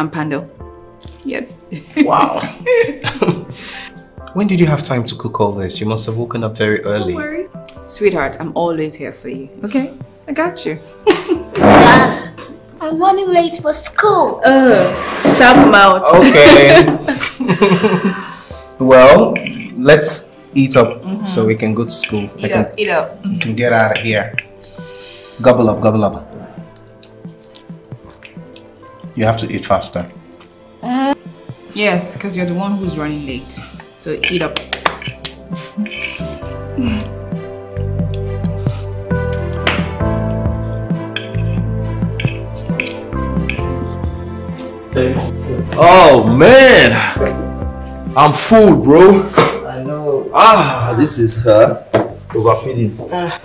and pandal. Yes. Wow. When did you have time to cook all this? You must have woken up very early. Don't worry. Sweetheart, I'm always here for you. Okay? I got you. Dad, I'm running late for school. Oh, sharp mouth. Okay. Well, let's eat up so we can go to school. Eat up. We can get out of here. Gobble up, gobble up. You have to eat faster. Yes, because you're the one who's running late. So eat up. Oh man, I'm full, bro. I know. Ah, this is her overfeeding. I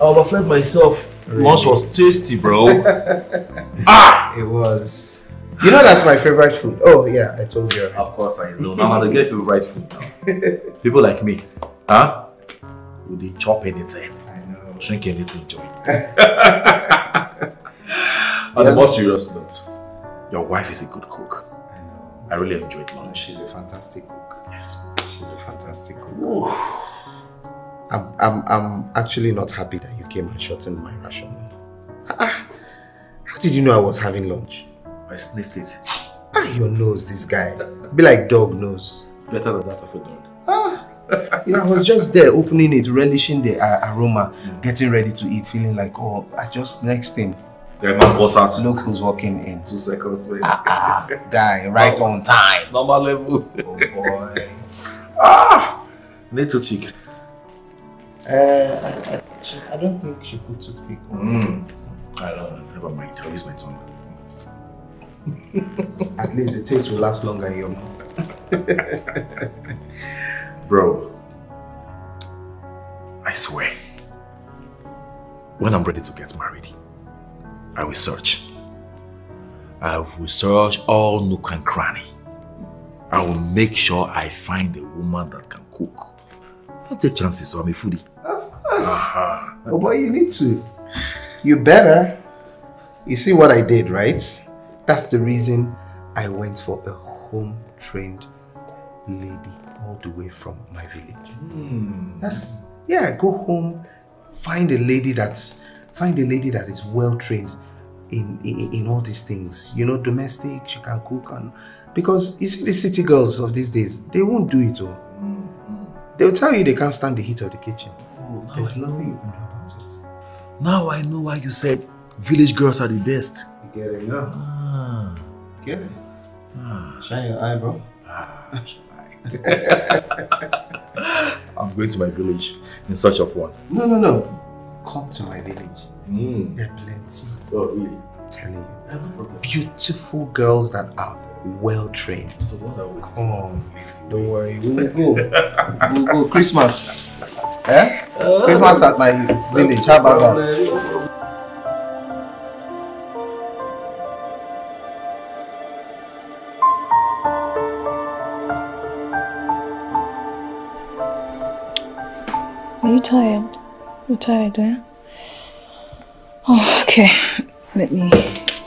overfed myself. Really? Lunch was tasty, bro. Ah, it was. You know that's my favorite food. Oh yeah, I told you. Of course I know. Now I'm get favorite food now. People like me, huh? Would they chop anything? I know. Drink anything, joy. On the more serious note, your wife is a good cook. I know. I really enjoyed lunch. She's a fantastic cook. Yes. She's a fantastic cook. Ooh. I'm actually not happy that you came and shortened my ration. How did you know I was having lunch? I sniffed it. Ah, your nose, this guy. Be like dog nose. Better than that of a dog. Ah, you know, I was just there opening it, relishing the aroma, getting ready to eat, feeling like, oh, I just next thing. The man was out. Look who's walking in. 2 seconds later. Die right on time. Normal level. Oh boy. Ah, little chick. I don't think she put toothpick on. I don't. Never mind. I'll use my tongue. At least the taste will last longer in your mouth. Bro, I swear, when I'm ready to get married, I will search. I will search all nook and cranny. I will make sure I find a woman that can cook. Don't take chances, so I'm a foodie. Of course. Oh boy, you need to. You better. You see what I did, right? That's the reason I went for a home-trained lady all the way from my village. That's, yeah, go home, find a lady that is well-trained in all these things. You know, domestic, she can cook, and because you see the city girls of these days, they won't do it all. They'll tell you they can't stand the heat of the kitchen. Oh, there's nothing you can do about it. Now I know why you said village girls are the best. You get it now. Get it. Shine your eye, bro. I'm going to my village in search of one. No, no, no. Come to my village. There are plenty. Oh, really? I'm telling you. No, beautiful girls that are well trained. So what are we doing? Don't worry. We will go. We will go. Christmas. Eh? Christmas at my village. How about that? Are you tired? You're tired, eh? Oh, okay. Let me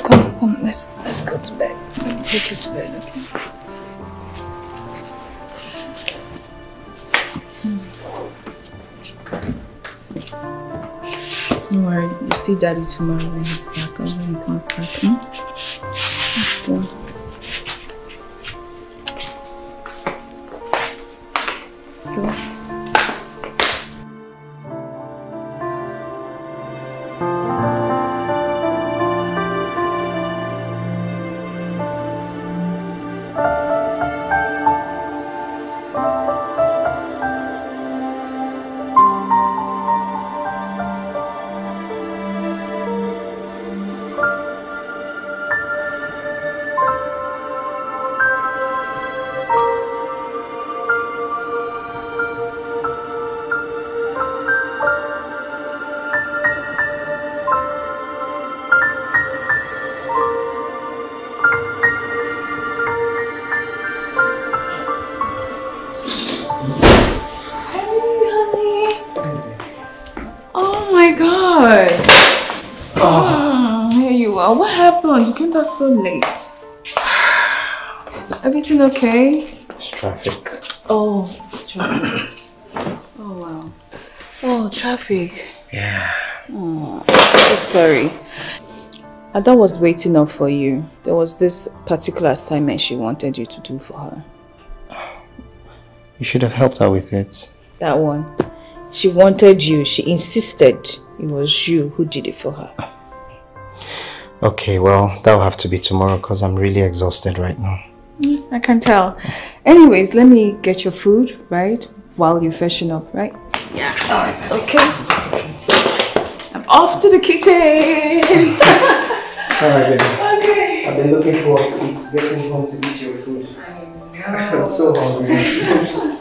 come. Let's go to bed. Let me take you to bed, okay? Don't worry. You see Daddy tomorrow when he's back, or when he comes back. Let's go. So late. Everything okay? It's traffic. Oh, traffic. Oh, wow. Oh, traffic. Yeah. Oh, I'm so sorry. Ada was waiting up for you. There was this particular assignment she wanted you to do for her. You should have helped her with it. That one. She wanted you. She insisted it was you who did it for her. Okay, well, that'll have to be tomorrow because I'm really exhausted right now. I can tell. Anyways, let me get your food, right? While you're freshening up, right? Yeah. All right. Okay. I'm off to the kitchen. All right, baby. Okay. I've been looking forward to it. Getting home to eat your food. I know. I'm so hungry.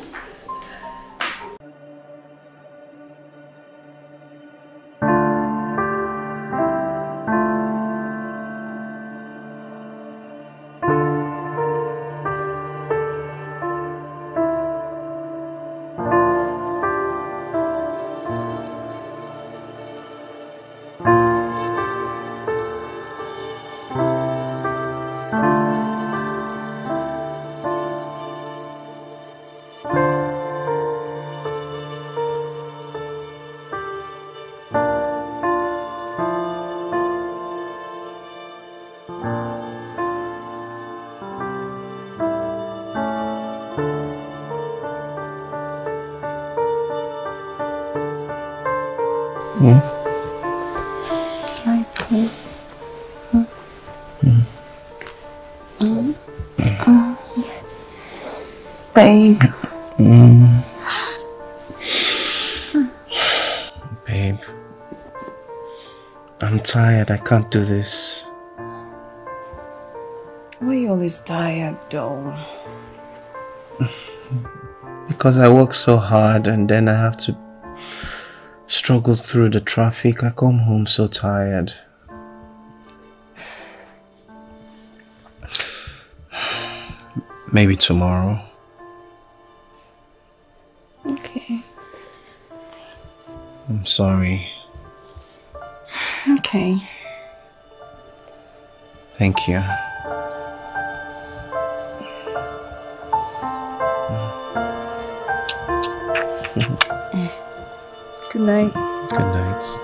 Babe. Babe. I'm tired. I can't do this. Why are you always tired though? Because I work so hard and then I have to struggle through the traffic. I come home so tired. Maybe tomorrow. I'm sorry. Okay. Thank you. Good night. Good night.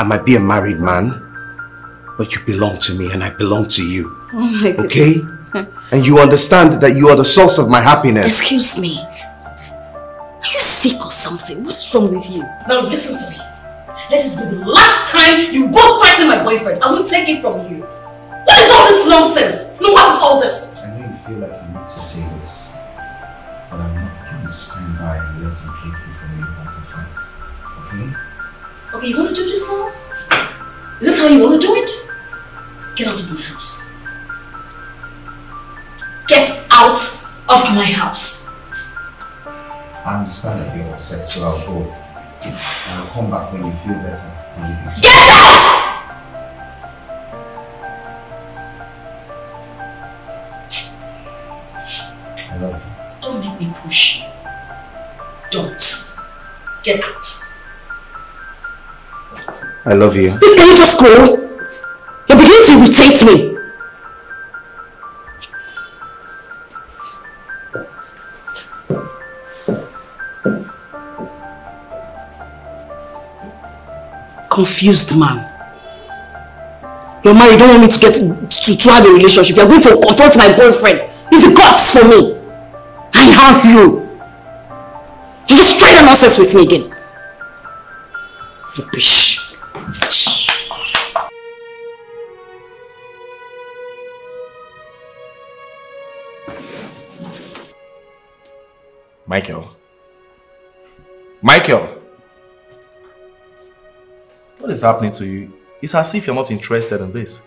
I might be a married man, but you belong to me and I belong to you. Oh my God. Okay? And you understand that you are the source of my happiness. Excuse me. Are you sick or something? What's wrong with you? Now listen to me. Let this be the last time you go fighting my boyfriend. I won't take it from you. What is all this nonsense? No, what is all this? I know you feel like you need to say this, but I'm not going to stand by and let him keep you from being able to fight. Okay? Okay, you want to do this now? Is this how you want to do it? Get out of my house. Get out of my house. I understand that you're upset, so I'll go. I'll come back when you feel better. Get out! I love you. Don't make me push. Don't. Get out. I love you. Please, can you just go? You're beginning to irritate me. Confused man. You're married, you don't want me to have a relationship. You're going to confront my boyfriend. He's the guts for me. I have you. You just try that nonsense with me again. Rubbish. much. Michael, what is happening to you? It's as if you're not interested in this.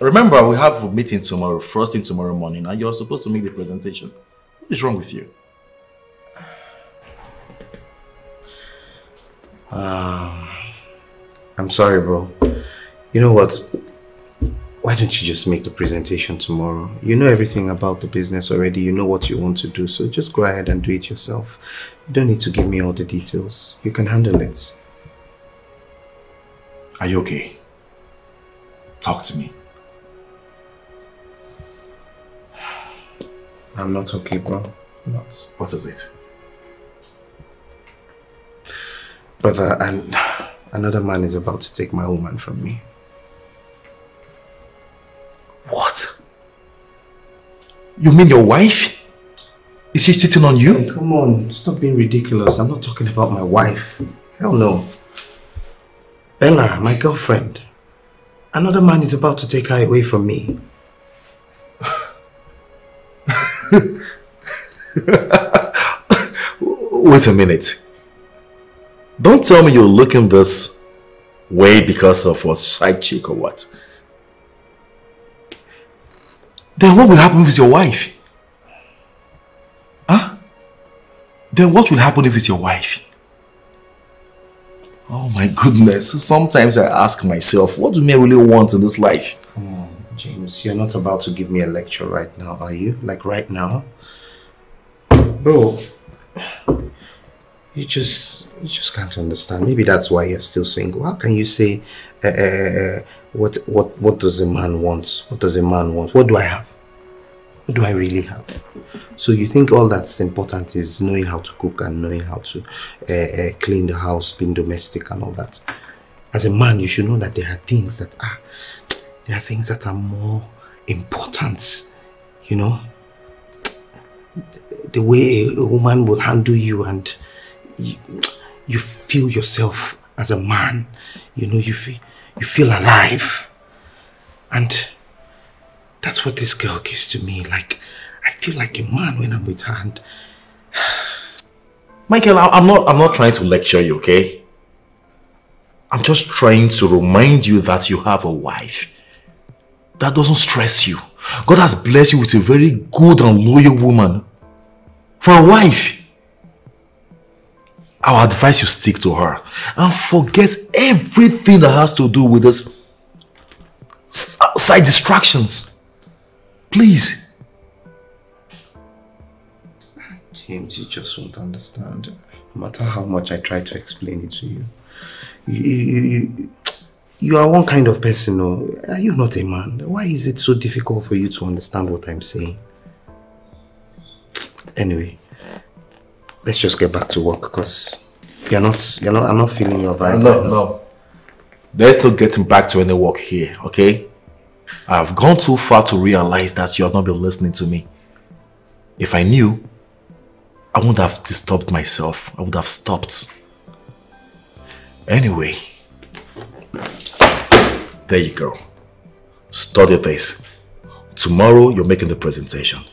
Remember, we have a meeting tomorrow, first thing tomorrow morning, and you're supposed to make the presentation. What is wrong with you? I'm sorry, bro. You know what? Why don't you just make the presentation tomorrow? You know everything about the business already. You know what you want to do. So just go ahead and do it yourself. You don't need to give me all the details. You can handle it. Are you okay? Talk to me. I'm not okay, bro. I'm not. What is it? Brother, another man is about to take my woman from me. What? You mean your wife? Is she cheating on you? Hey, come on, stop being ridiculous. I'm not talking about my wife. Hell no. Bella, my girlfriend. Another man is about to take her away from me. Wait a minute. Don't tell me you're looking this way because of a side chick or what? Then what will happen if it's your wife? Huh? Then what will happen if it's your wife? Oh my goodness. Sometimes I ask myself, what do men really want in this life? Come on, James, you're not about to give me a lecture right now, are you? Like right now? Bro, you just can't understand. Maybe that's why you're still single. How can you say, what does a man want? What does a man want? What do I have? What do I really have? So you think all that's important is knowing how to cook and knowing how to clean the house, being domestic and all that. As a man, you should know that there are things that are more important, you know? The way a woman will handle you, and you feel yourself as a man, you know, you feel alive. And that's what this girl gives to me. Like, I feel like a man when I'm with her. And Michael, I'm not trying to lecture you, okay? I'm just trying to remind you that you have a wife. That doesn't stress you. God has blessed you with a very good and loyal woman. For a wife, I would advise you stick to her and forget everything that has to do with this side distractions. Please. James, you just won't understand. No matter how much I try to explain it to you. You are one kind of person, or are you not a man? Why is it so difficult for you to understand what I'm saying? Anyway, let's just get back to work, because I'm not feeling your vibe. No. There's no getting back to any work here, okay? I've gone too far to realize that you have not been listening to me. If I knew, I wouldn't have disturbed myself. I would have stopped. Anyway, there you go. Study this. Tomorrow, you're making the presentation.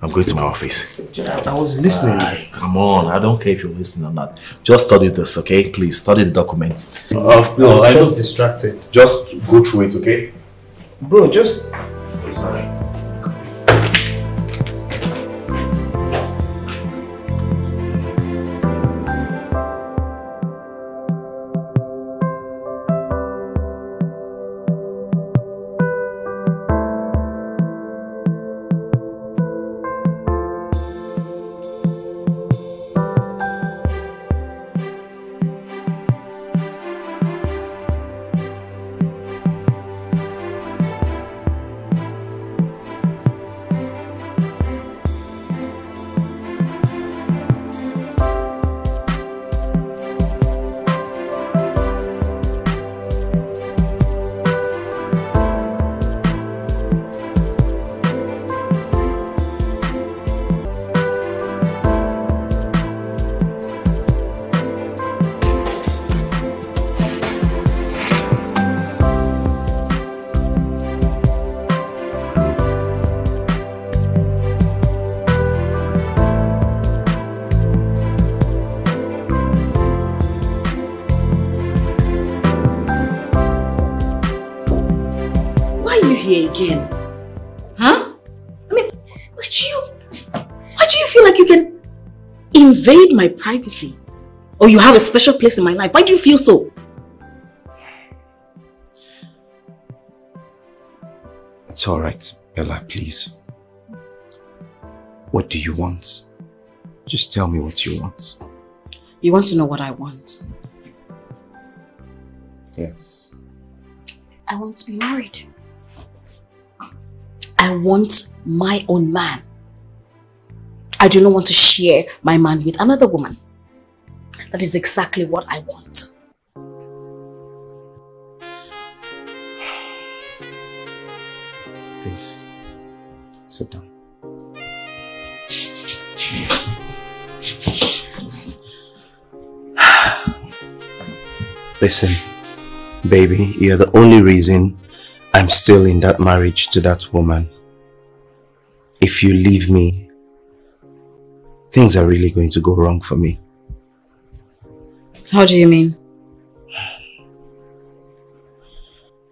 I'm going to my office. I was listening. Come on, I don't care if you're listening or not. Just study this, okay? Please, study the document. No, I was distracted. Just go through it, okay? Bro, just... Sorry. here again. Huh? I mean, why do you feel like you can invade my privacy? Or you have a special place in my life? Why do you feel so? It's all right, Bella, please. What do you want? Just tell me what you want. You want to know what I want? Yes. I want to be married. I want my own man. I do not want to share my man with another woman. That is exactly what I want. Please, sit down. Listen, baby, you're the only reason I'm still in that marriage to that woman. If you leave me, things are really going to go wrong for me. How do you mean?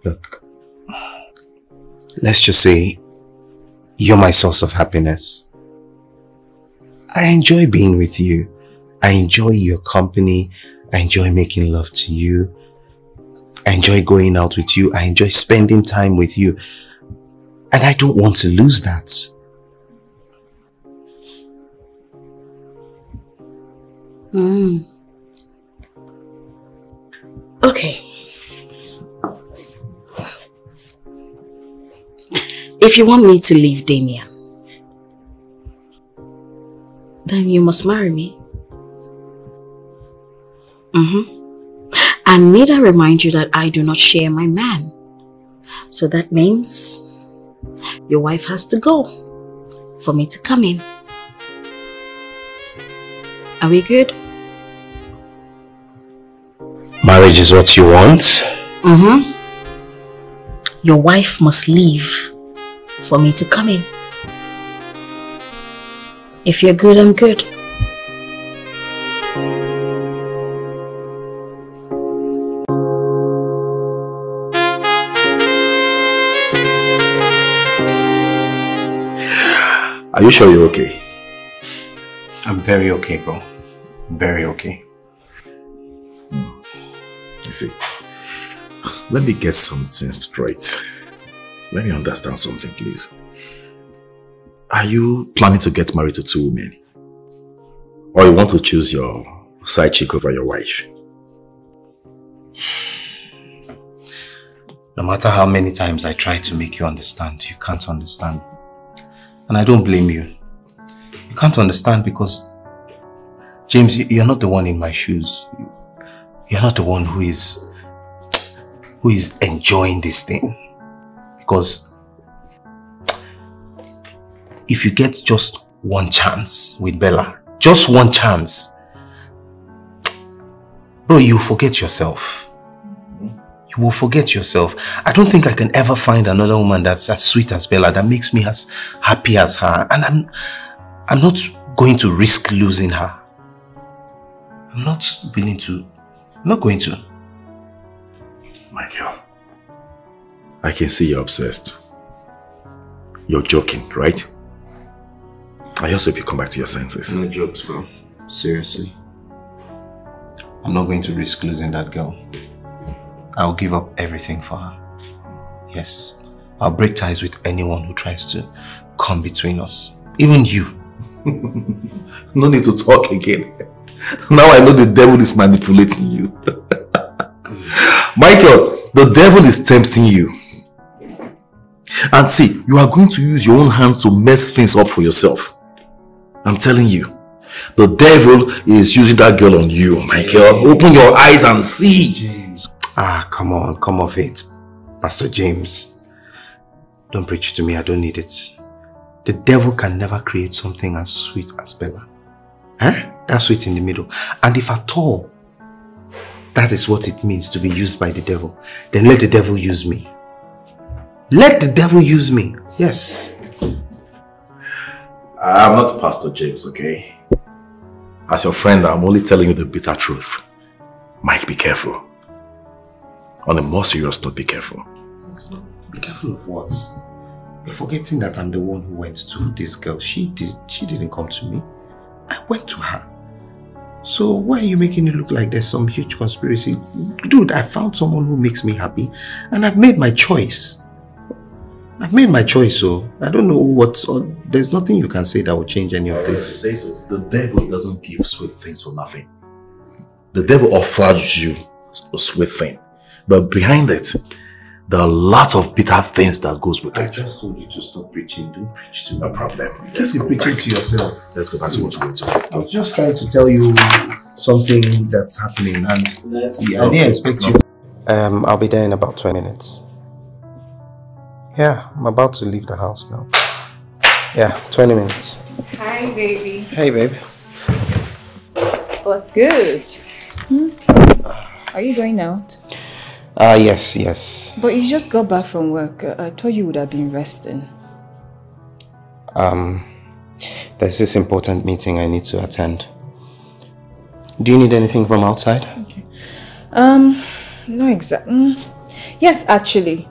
Look, let's just say you're my source of happiness. I enjoy being with you. I enjoy your company. I enjoy making love to you. I enjoy going out with you. I enjoy spending time with you. And I don't want to lose that. Mm. Okay. If you want me to leave Damien, then you must marry me. And need I remind you that I do not share my man. So that means your wife has to go for me to come in. Are we good? Marriage is what you want? Your wife must leave for me to come in. If you're good, I'm good. Are you sure you're okay? I'm very okay, bro. Very okay. You see, let me get something straight. Let me understand something, please. Are you planning to get married to two women? Or you want to choose your side chick over your wife? No matter how many times I try to make you understand, you can't understand. And I don't blame you. You can't understand because, James, you're not the one in my shoes. You're not the one who is enjoying this thing. Because if you get just one chance with Bella, just one chance, bro, you forget yourself. You will forget yourself. I don't think I can ever find another woman that's as sweet as Bella, that makes me as happy as her. And I'm not going to risk losing her. I'm not going to. Michael, I can see you're obsessed. You're joking, right? I also hope you come back to your senses. No jokes, bro. Seriously. I'm not going to risk losing that girl. I'll give up everything for her. Yes, I'll break ties with anyone who tries to come between us. Even you. No need to talk again. Now I know the devil is manipulating you. Michael, the devil is tempting you. And see, you are going to use your own hands to mess things up for yourself. I'm telling you. The devil is using that girl on you, Michael. Open your eyes and see. James. Ah, come on. Come off it. Pastor James, don't preach to me. I don't need it. The devil can never create something as sweet as Bella. Huh? That's sweet in the middle. And if at all, that is what it means to be used by the devil, then let the devil use me. Let the devil use me. Yes. I'm not Pastor James, okay? As your friend, I'm only telling you the bitter truth. Mike, be careful. On a more serious note, be careful. Be careful of what? You're forgetting that I'm the one who went to this girl. She didn't come to me. I went to her. So why are you making it look like there's some huge conspiracy? Dude, I found someone who makes me happy and I've made my choice. I've made my choice, so I don't know what, there's nothing you can say that will change any of this. Say so. The devil doesn't give sweet things for nothing. The devil offers you a sweet thing, but behind it, there are a lot of bitter things that goes with it. I just told you to stop preaching. Don't preach to me. No problem. Keep you preaching to yourself. Let's go back to what we're talking. I was just trying to tell you something that's happening, and I didn't expect you. I'll be there in about 20 minutes. Yeah, I'm about to leave the house now. Yeah, 20 minutes. Hi, baby. Hey, baby. What's good? Hmm? Are you going out? Yes. But you just got back from work. I thought you would have been resting. There's this important meeting I need to attend. Do you need anything from outside? Okay. No exactly. Yes, actually.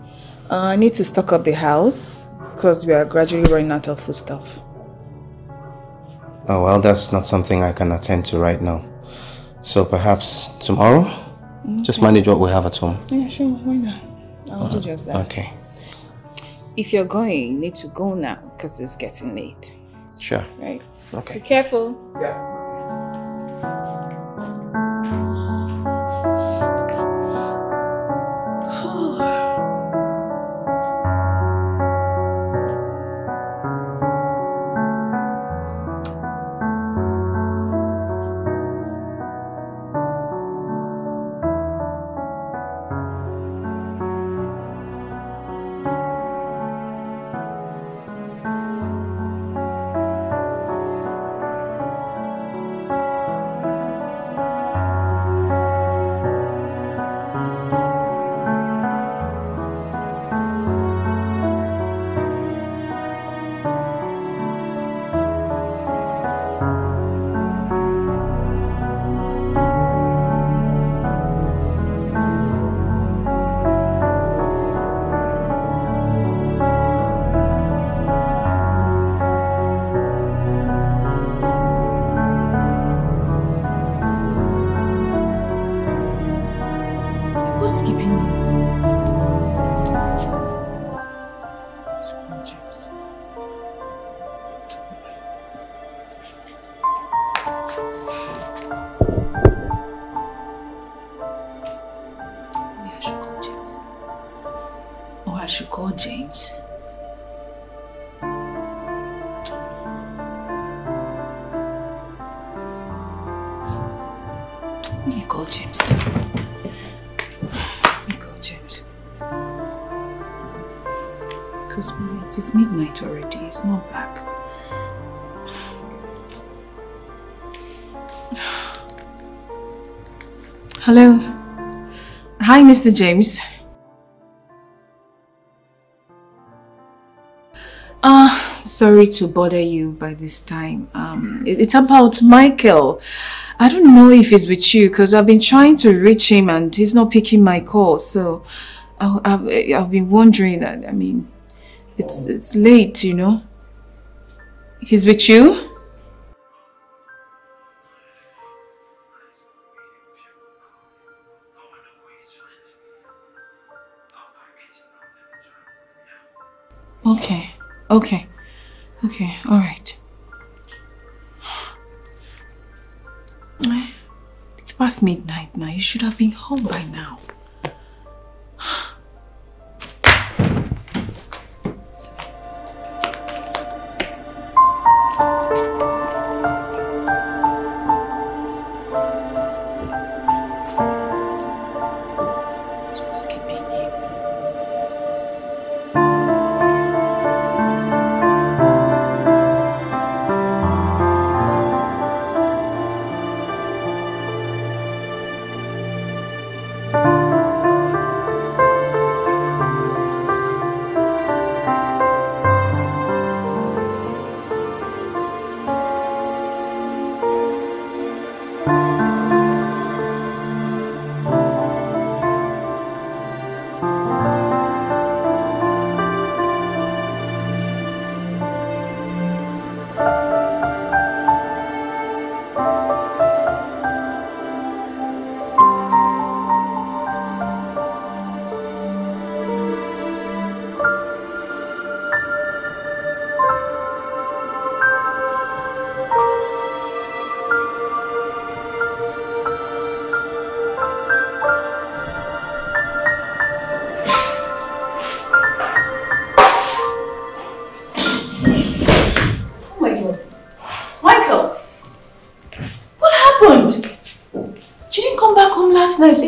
I need to stock up the house because we are gradually running out of food stuff. Oh, well, that's not something I can attend to right now. So perhaps tomorrow? Okay. Just manage what we have at home. Yeah, sure. Why not? I'll do just that. Okay. If you're going, you need to go now because it's getting late. Sure. Right? Okay. Be careful. Yeah. Hello. Hi, Mr. James. Sorry to bother you by this time. It's about Michael. I don't know if it's with you because I've been trying to reach him and he's not picking my call. So I've been wondering. I mean, it's late, you know. He's with you? Okay, all right. It's past midnight now. You should have been home by now.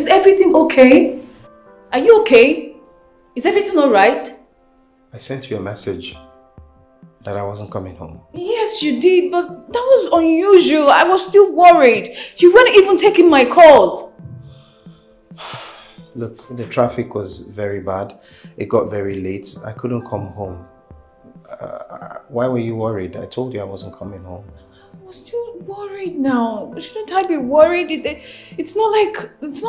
Is everything okay? Are you okay? Is everything all right? I sent you a message that I wasn't coming home. Yes, you did, but that was unusual. I was still worried. You weren't even taking my calls. Look, the traffic was very bad. It got very late. I couldn't come home. Why were you worried? I told you I wasn't coming home. I was still worried now. Shouldn't I be worried? It's not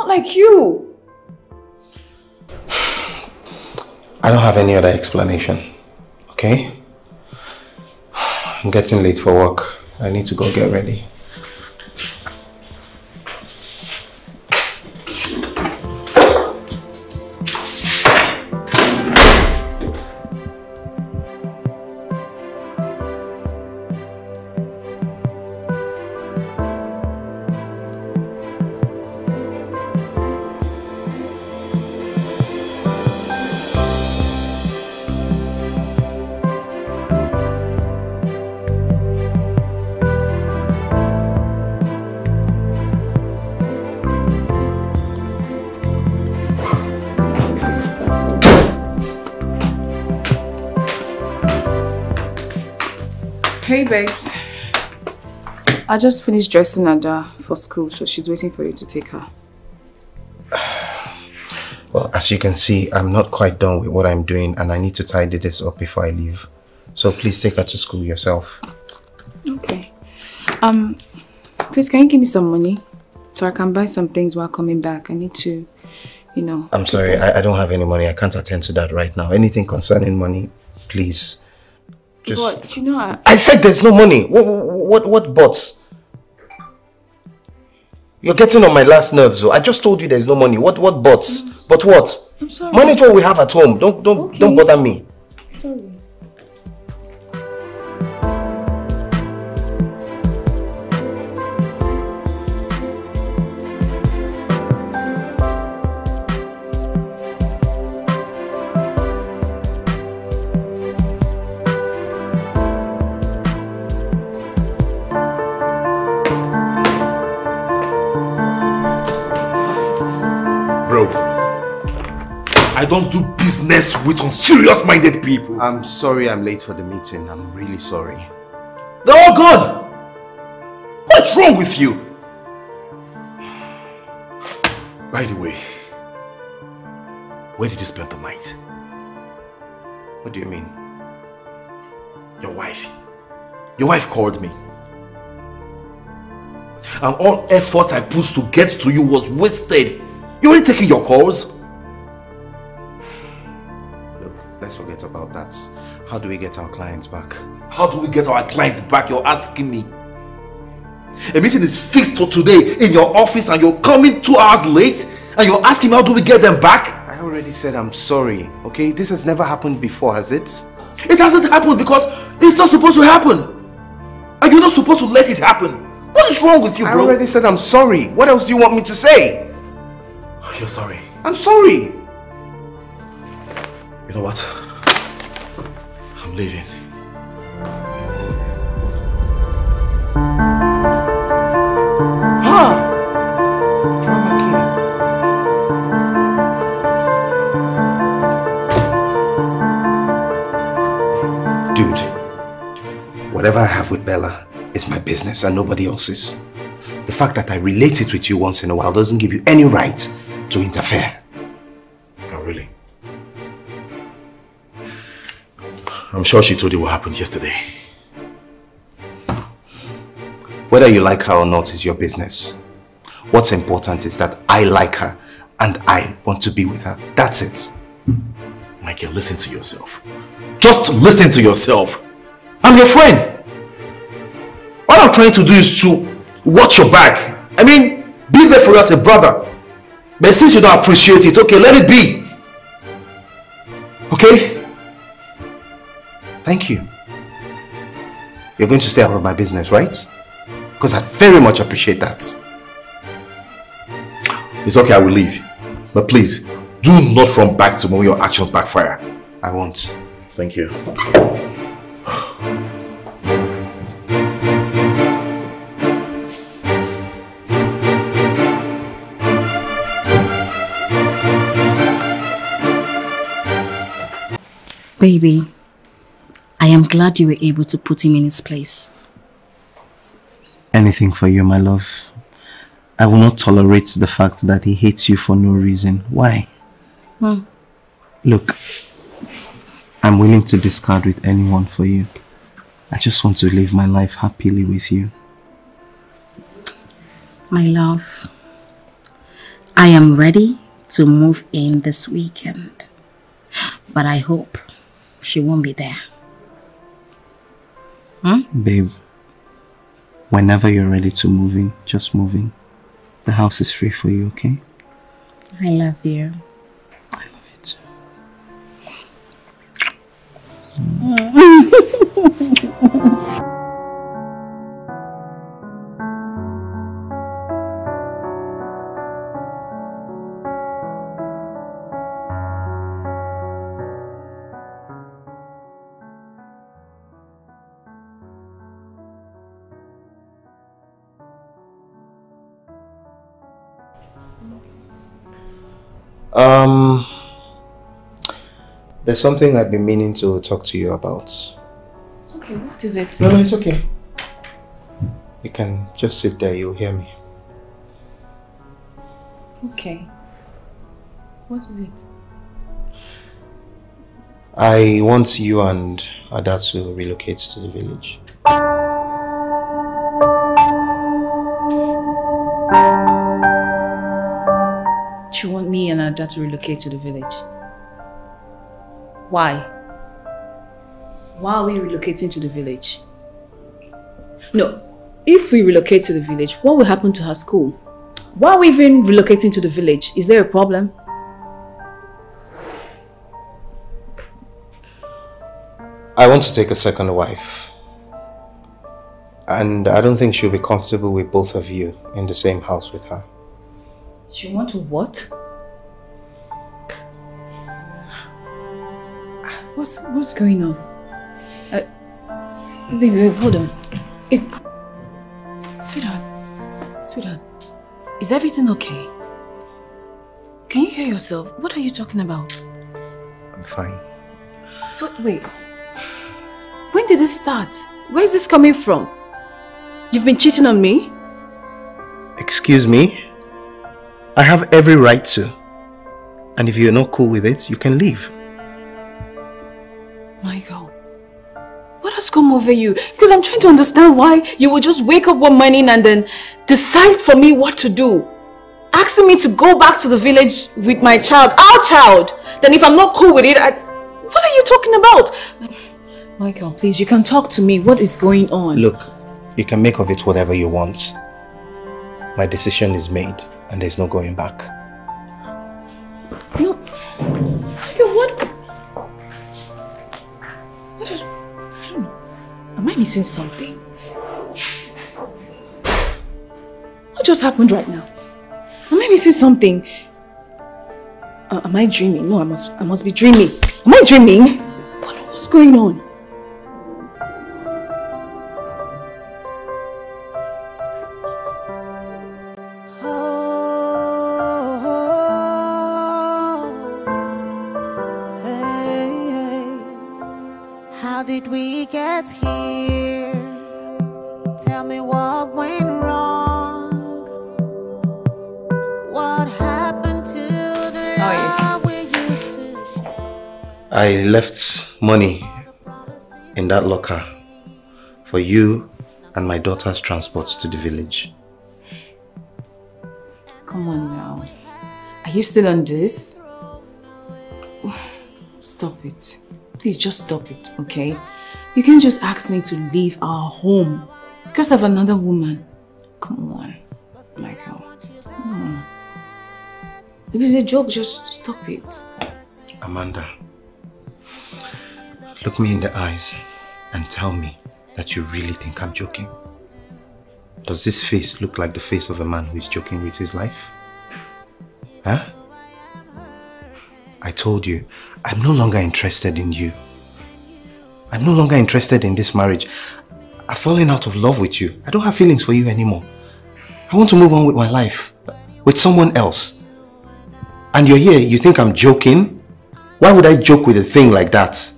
like you. I don't have any other explanation, okay? I'm getting late for work. I need to go get ready. Hey babes, I just finished dressing Ada for school, so she's waiting for you to take her. Well, as you can see, I'm not quite done with what I'm doing and I need to tidy this up before I leave. So please take her to school yourself. Okay. Please can you give me some money so I can buy some things while coming back? I need to, you know... I'm sorry, I don't have any money. I can't attend to that right now. Anything concerning money, please. But, you know, I said there's no money. What buts? You're getting on my last nerves. I just told you there's no money. What buts? But what? I'm sorry. Manage what we have at home. Don't bother me. Sorry. I don't do business with unserious-minded people. I'm sorry I'm late for the meeting. I'm really sorry. They're all gone! What's wrong with you? By the way, where did you spend the night? What do you mean? Your wife. Your wife called me. And all efforts I put to get to you was wasted. You weren't taking your calls. Let's forget about that. How do we get our clients back? How do we get our clients back? You're asking me. A meeting is fixed for today in your office and you're coming 2 hours late and you're asking how do we get them back? I already said I'm sorry, okay? This has never happened before, has it? It hasn't happened because it's not supposed to happen. And you're not supposed to let it happen. What is wrong with you, bro? I already said I'm sorry. What else do you want me to say? Oh, you're sorry. I'm sorry. You know what? I'm leaving. Ah! Drama king. Dude, whatever I have with Bella is my business and nobody else's. The fact that I relate it with you once in a while doesn't give you any right to interfere. Oh, really? I'm sure she told you what happened yesterday. Whether you like her or not is your business. What's important is that I like her and I want to be with her. That's it. Michael, listen to yourself. Just listen to yourself. I'm your friend. All I'm trying to do is to watch your back. I mean, be there for you as a brother. But since you don't appreciate it, okay, let it be. Okay? Thank you. You're going to stay out of my business, right? Because I very much appreciate that. It's okay, I will leave. But please, do not run back to me when your actions backfire. I won't. Thank you. Baby, I am glad you were able to put him in his place. Anything for you, my love. I will not tolerate the fact that he hates you for no reason. Why? Look, I'm willing to discard with anyone for you. I just want to live my life happily with you. My love, I am ready to move in this weekend, but I hope she won't be there. Babe, whenever you're ready to move in, just move in. The house is free for you, okay? I love you. I love you too. There's something I've been meaning to talk to you about. Okay, what is it? No, it's okay. You can just sit there, you'll hear me. Okay. What is it? I want you and Ada to relocate to the village. You want me and Ada to relocate to the village? Why? Why are we relocating to the village? No, if we relocate to the village, what will happen to her school? Why are we even relocating to the village? Is there a problem? I want to take a second wife. And I don't think she'll be comfortable with both of you in the same house with her. She want to what? What's going on? Baby, hold on. Sweetheart, is everything okay? Can you hear yourself? What are you talking about? I'm fine. So, wait. When did this start? Where is this coming from? You've been cheating on me? Excuse me? I have every right to. And if you're not cool with it, you can leave. Michael, what has come over you? Because I'm trying to understand why you would just wake up one morning and then decide for me what to do. Asking me to go back to the village with my child, our child. Then if I'm not cool with it, what are you talking about? Michael, please, you can talk to me. What is going on? Look, you can make of it whatever you want. My decision is made. And there's no going back. No. What? I don't know. Am I missing something? What just happened right now? Am I missing something? Am I dreaming? No, I must be dreaming. Am I dreaming? What's going on? I left money in that locker for you and my daughter's transport to the village. Come on now. Are you still on this? Stop it. Please just stop it, okay? You can't just ask me to leave our home because of another woman. Come on, Michael. No. If it's a joke, just stop it. Amanda. Look me in the eyes and tell me that you really think I'm joking. Does this face look like the face of a man who is joking with his life? Huh? I told you, I'm no longer interested in you. I'm no longer interested in this marriage. I've fallen out of love with you. I don't have feelings for you anymore. I want to move on with my life, with someone else. And you're here, you think I'm joking? Why would I joke with a thing like that?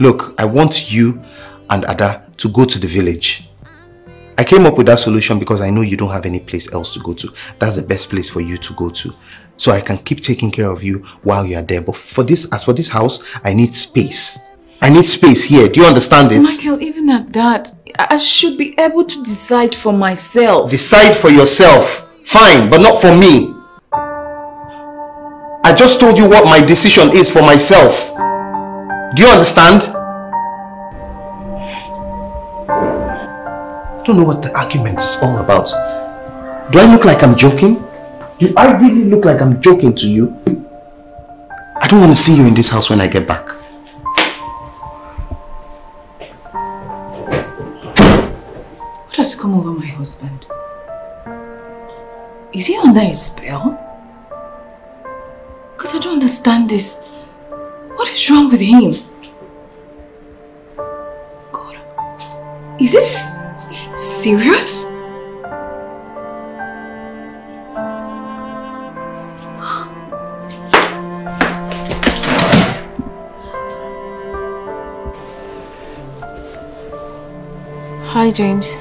Look, I want you and Ada to go to the village. I came up with that solution because I know you don't have any place else to go to. That's the best place for you to go to. So I can keep taking care of you while you are there. But for this, as for this house, I need space. I need space here. Do you understand it? Michael, even at that, I should be able to decide for myself. Decide for yourself. Fine, but not for me. I just told you what my decision is for myself. Do you understand? I don't know what the argument is all about. Do I look like I'm joking? Do I really look like I'm joking to you? I don't want to see you in this house when I get back. What has come over my husband? Is he under his spell? Because I don't understand this. What is wrong with him? God, is this serious? Hi, James.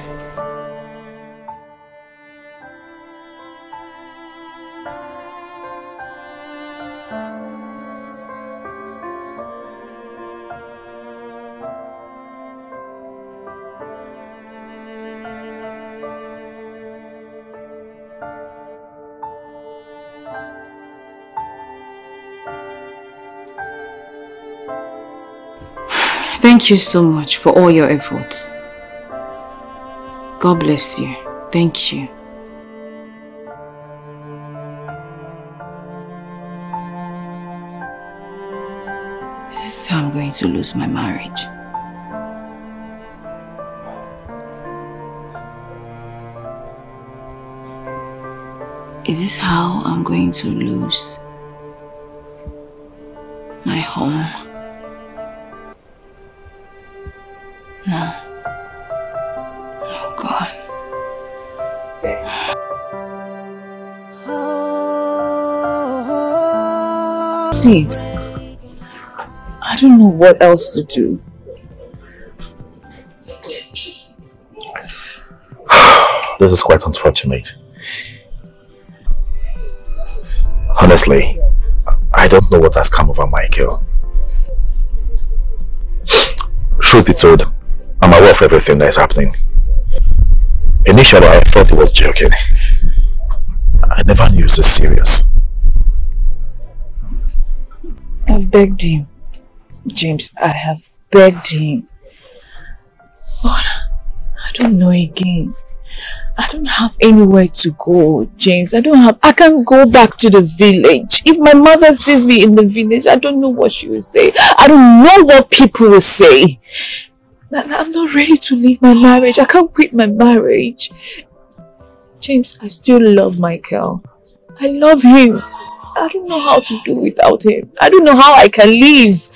Thank you so much for all your efforts. God bless you. Thank you. This is how I'm going to lose my marriage. Is this how I'm going to lose my home? No. Oh, God. Please. I don't know what else to do. This is quite unfortunate. Honestly, I don't know what has come over Michael. Truth be told, I'm aware of everything that is happening. Initially, I thought he was joking. I never knew it was serious. I've begged him. James, I have begged him. But I don't know again. I don't have anywhere to go, James. I can't go back to the village. If my mother sees me in the village, I don't know what she will say. I don't know what people will say. I'm not ready to leave my marriage. I can't quit my marriage. James, I still love Michael. I love him. I don't know how to do without him. I don't know how I can live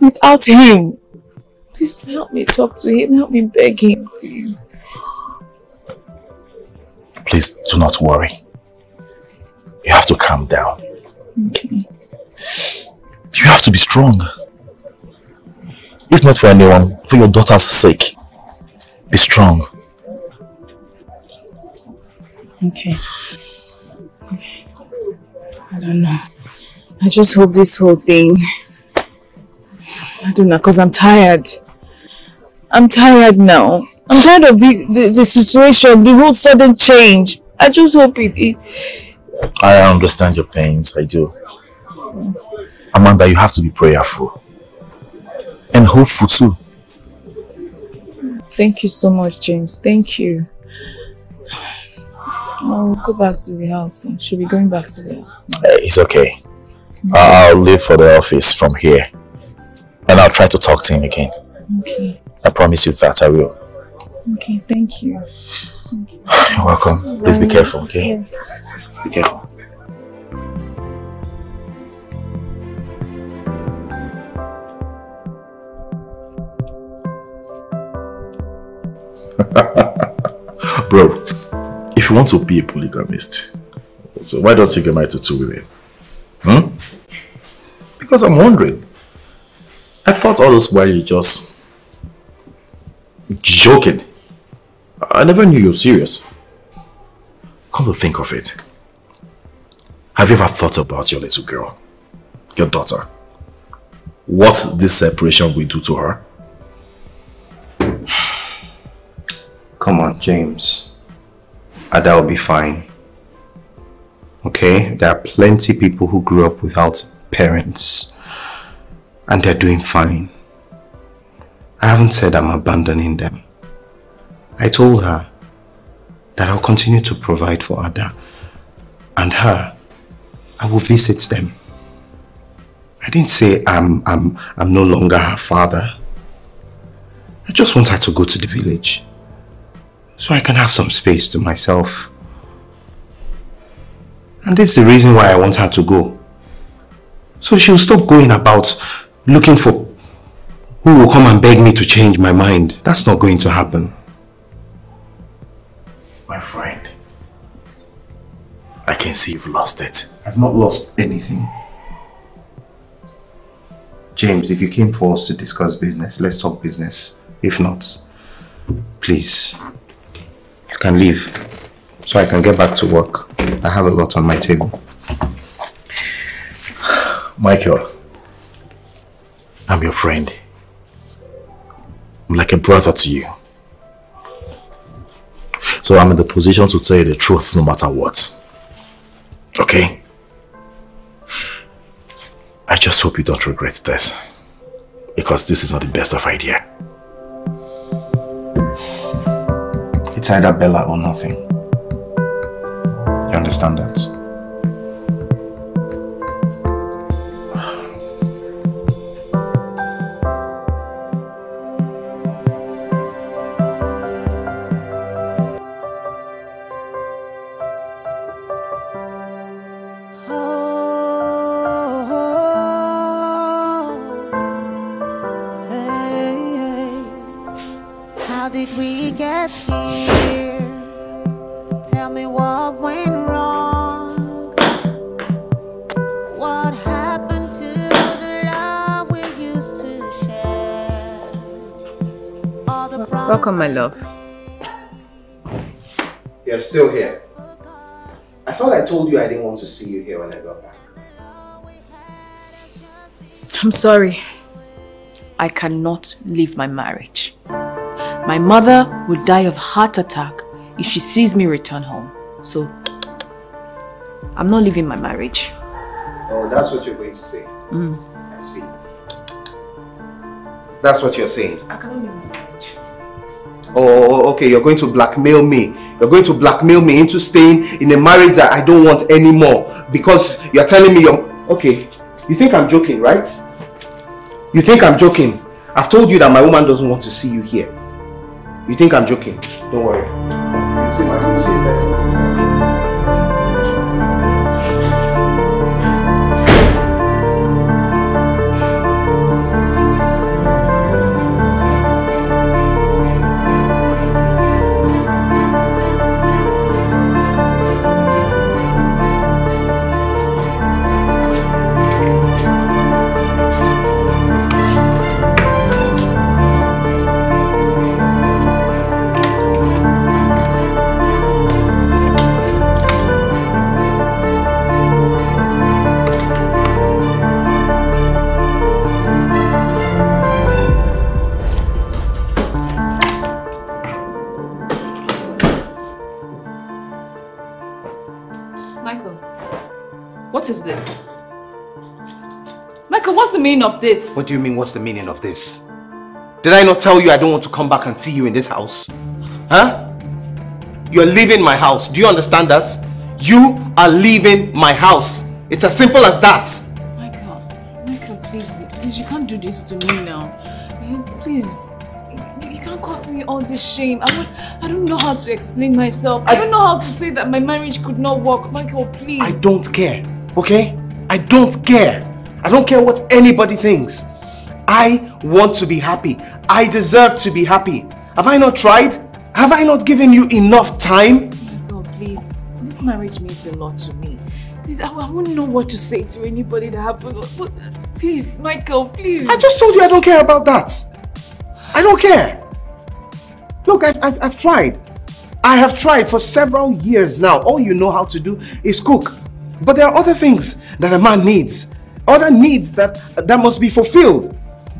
without him. Please help me talk to him. Help me beg him, please. Please do not worry. You have to calm down. Okay. You have to be strong. If not for anyone, for your daughter's sake, be strong. Okay. I don't know. I just hope this whole thing... I don't know, because I'm tired. I'm tired now. I'm tired of the situation, the whole sudden change. I just hope it... I understand your pains, I do. Amanda, you have to be prayerful. And hopeful too. Thank you so much, James. Thank you. I'll go back to the house. I should be going back to the house now. It's okay. I'll leave for the office from here. And I'll try to talk to him again. Okay. I promise you that I will. Okay, thank you. Thank you. You're welcome. Please be careful, okay? Yes. Be careful. Bro, if you want to be a polygamist, so why don't you get married to 2 women? Because I'm wondering. I thought all this while you just joking. I never knew you were serious. Come to think of it, have you ever thought about your little girl, your daughter? What this separation will do to her? Come on, James. Ada will be fine. Okay? There are plenty of people who grew up without parents. And they're doing fine. I haven't said I'm abandoning them. I told her that I'll continue to provide for Ada and her. I will visit them. I didn't say I'm no longer her father. I just want her to go to the village so I can have some space to myself. And this is the reason why I want her to go. So she'll stop going about looking for who will come and beg me to change my mind. That's not going to happen. My friend, I can see you've lost it. I've not lost anything. James, if you came for us to discuss business, let's talk business. If not, please, you can leave so I can get back to work. I have a lot on my table. Michael, I'm your friend. I'm like a brother to you. So I'm in the position to tell you the truth no matter what. Okay? I just hope you don't regret this, because this is not the best of idea. It's either Bella or nothing. You understand that? Welcome, my love. You're still here. I thought I told you I didn't want to see you here when I got back. I'm sorry. I cannot leave my marriage. My mother will die of heart attack if she sees me return home. So, I'm not leaving my marriage. Oh, that's what you're going to say. I see. That's what you're saying. I cannot leave my marriage. Oh, okay, you're going to blackmail me. You're going to blackmail me into staying in a marriage that I don't want anymore. Because you're telling me you're... Okay, you think I'm joking, right? You think I'm joking? I've told you that my woman doesn't want to see you here. You think I'm joking? Don't worry. You see my people say best. What is this? Michael, what's the meaning of this? What do you mean, what's the meaning of this? Did I not tell you I don't want to come back and see you in this house? Huh? You're leaving my house. Do you understand that? You are leaving my house. It's as simple as that. Michael, please, you can't do this to me now. Please, you can't cause me all this shame. I don't know how to explain myself. I don't know how to say that my marriage could not work. Michael, please. I don't care. Okay? I don't care. I don't care what anybody thinks. I want to be happy. I deserve to be happy. Have I not tried? Have I not given you enough time? Michael, please. This marriage means a lot to me. Please, I wouldn't know what to say to anybody that happened. Please, Michael, please. I just told you I don't care about that. I don't care. Look, I've tried. I have tried for several years now. All you know how to do is cook. But there are other things that a man needs. Other needs that must be fulfilled.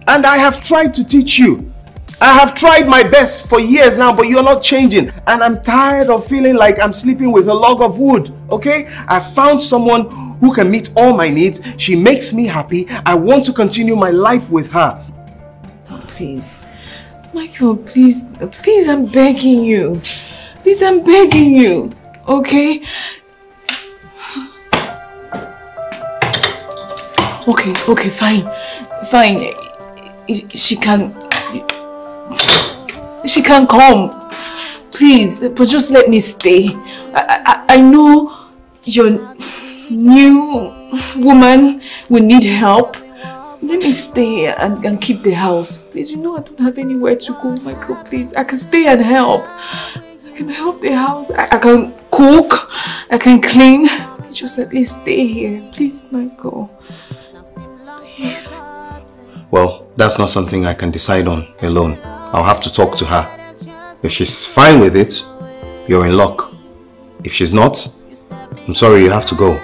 And I have tried to teach you. I have tried my best for years now, but you're not changing. And I'm tired of feeling like I'm sleeping with a log of wood, okay? I found someone who can meet all my needs. She makes me happy. I want to continue my life with her. Oh, please. Michael, please. Please, I'm begging you. Please, I'm begging you, okay? Okay, fine. Fine. She can come, please, but just let me stay. I know your new woman will need help. Let me stay and keep the house. Please, you know I don't have anywhere to go, Michael, please. I can stay and help. I can help the house. I can cook. I can clean. Just at least stay here. Please, Michael. Please. Well, that's not something I can decide on alone. I'll have to talk to her. If she's fine with it, you're in luck. If she's not, I'm sorry, you have to go.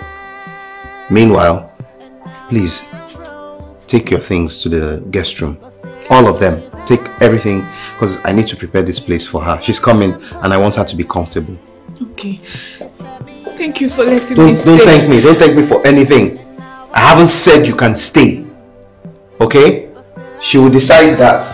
Meanwhile, please, take your things to the guest room. All of them. Take everything, because I need to prepare this place for her. She's coming, and I want her to be comfortable. Okay. Thank you for letting me stay. Don't thank me. Don't thank me for anything. I haven't said you can stay. Okay? She will decide that.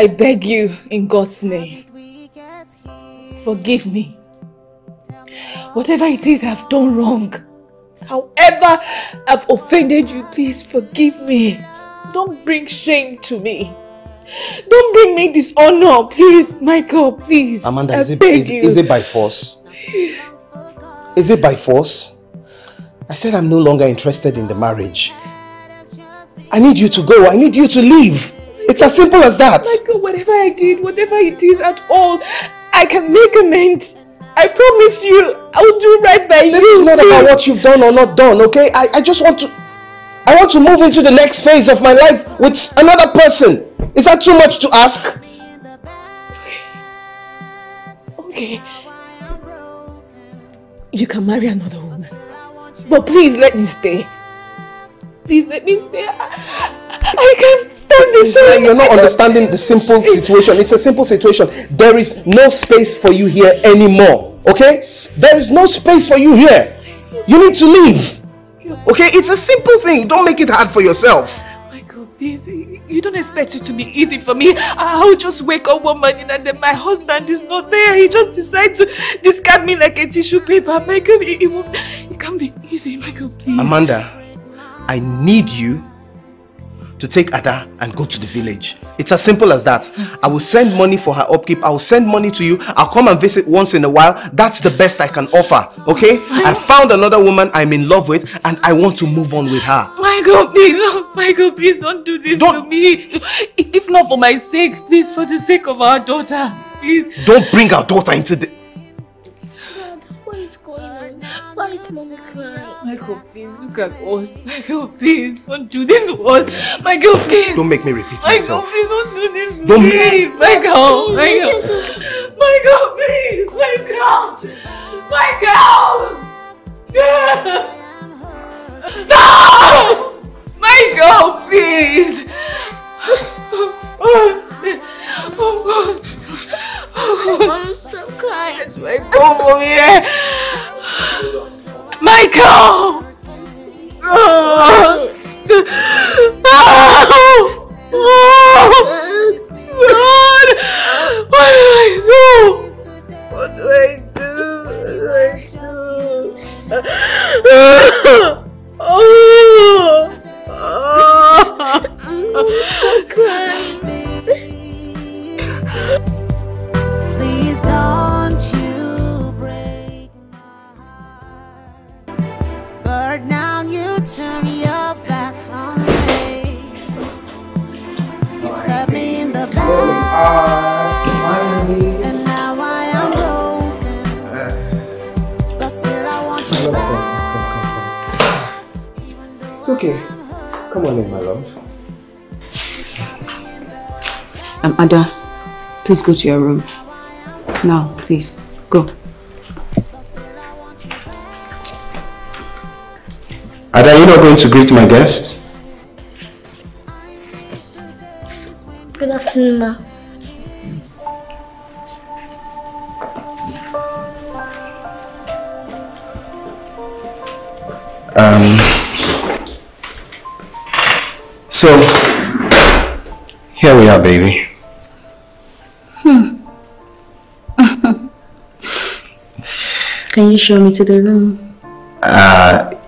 I beg you, in God's name, forgive me. Whatever it is I've done wrong, however I've offended you, please forgive me. Don't bring shame to me. Don't bring me dishonor, please, Michael, please. Amanda, is it by force? Is it by force? I said I'm no longer interested in the marriage. I need you to go. I need you to leave. It's as simple as that. Michael, whatever I did, whatever it is at all, I can make amends. I promise you, I'll do right by you. This is not about what you've done or not done, okay? I just want to... I want to move into the next phase of my life with another person. Is that too much to ask? Okay. You can marry another woman. But please let me stay. Please let me stay. I can't stand this. You're not understanding the simple situation. It's a simple situation. There is no space for you here anymore. Okay? There is no space for you here. You need to leave. Okay? It's a simple thing. Don't make it hard for yourself. Michael, please. You don't expect it to be easy for me. I'll just wake up one morning and then my husband is not there. He just decides to discard me like a tissue paper. Michael, it can't be easy. Michael, please. Amanda. I need you to take Ada and go to the village. It's as simple as that. I will send money for her upkeep. I will send money to you. I'll come and visit once in a while. That's the best I can offer, okay? I found another woman I'm in love with and I want to move on with her. Michael, please. Oh, Michael, please don't do this to me. If not for my sake, please, for the sake of our daughter, please. Don't bring our daughter into the... What is going on? Why is mommy crying? Michael, please, look at us. Michael, please, don't do this to us. Michael, please. Don't make me repeat myself. Michael, please, don't do this to me. Michael, Michael. Michael, please. Michael. Michael. No! Michael, please! Oh, God. I'm so crying. It's my mom over here. Michael! Oh. Oh. Oh. God! What do I do? What do I do? What do I do? Oh! Oh! I'm crying. Please don't you break my heart, but now you turn your back on me. You stabbed me in the back, and now I am broken, but still I want you back. It's okay. Come on in, my love. Ada, please go to your room. Now, please. Go. Ada, you're not going to greet my guests? Good afternoon, ma. So, here we are, baby. Can you show me to the room?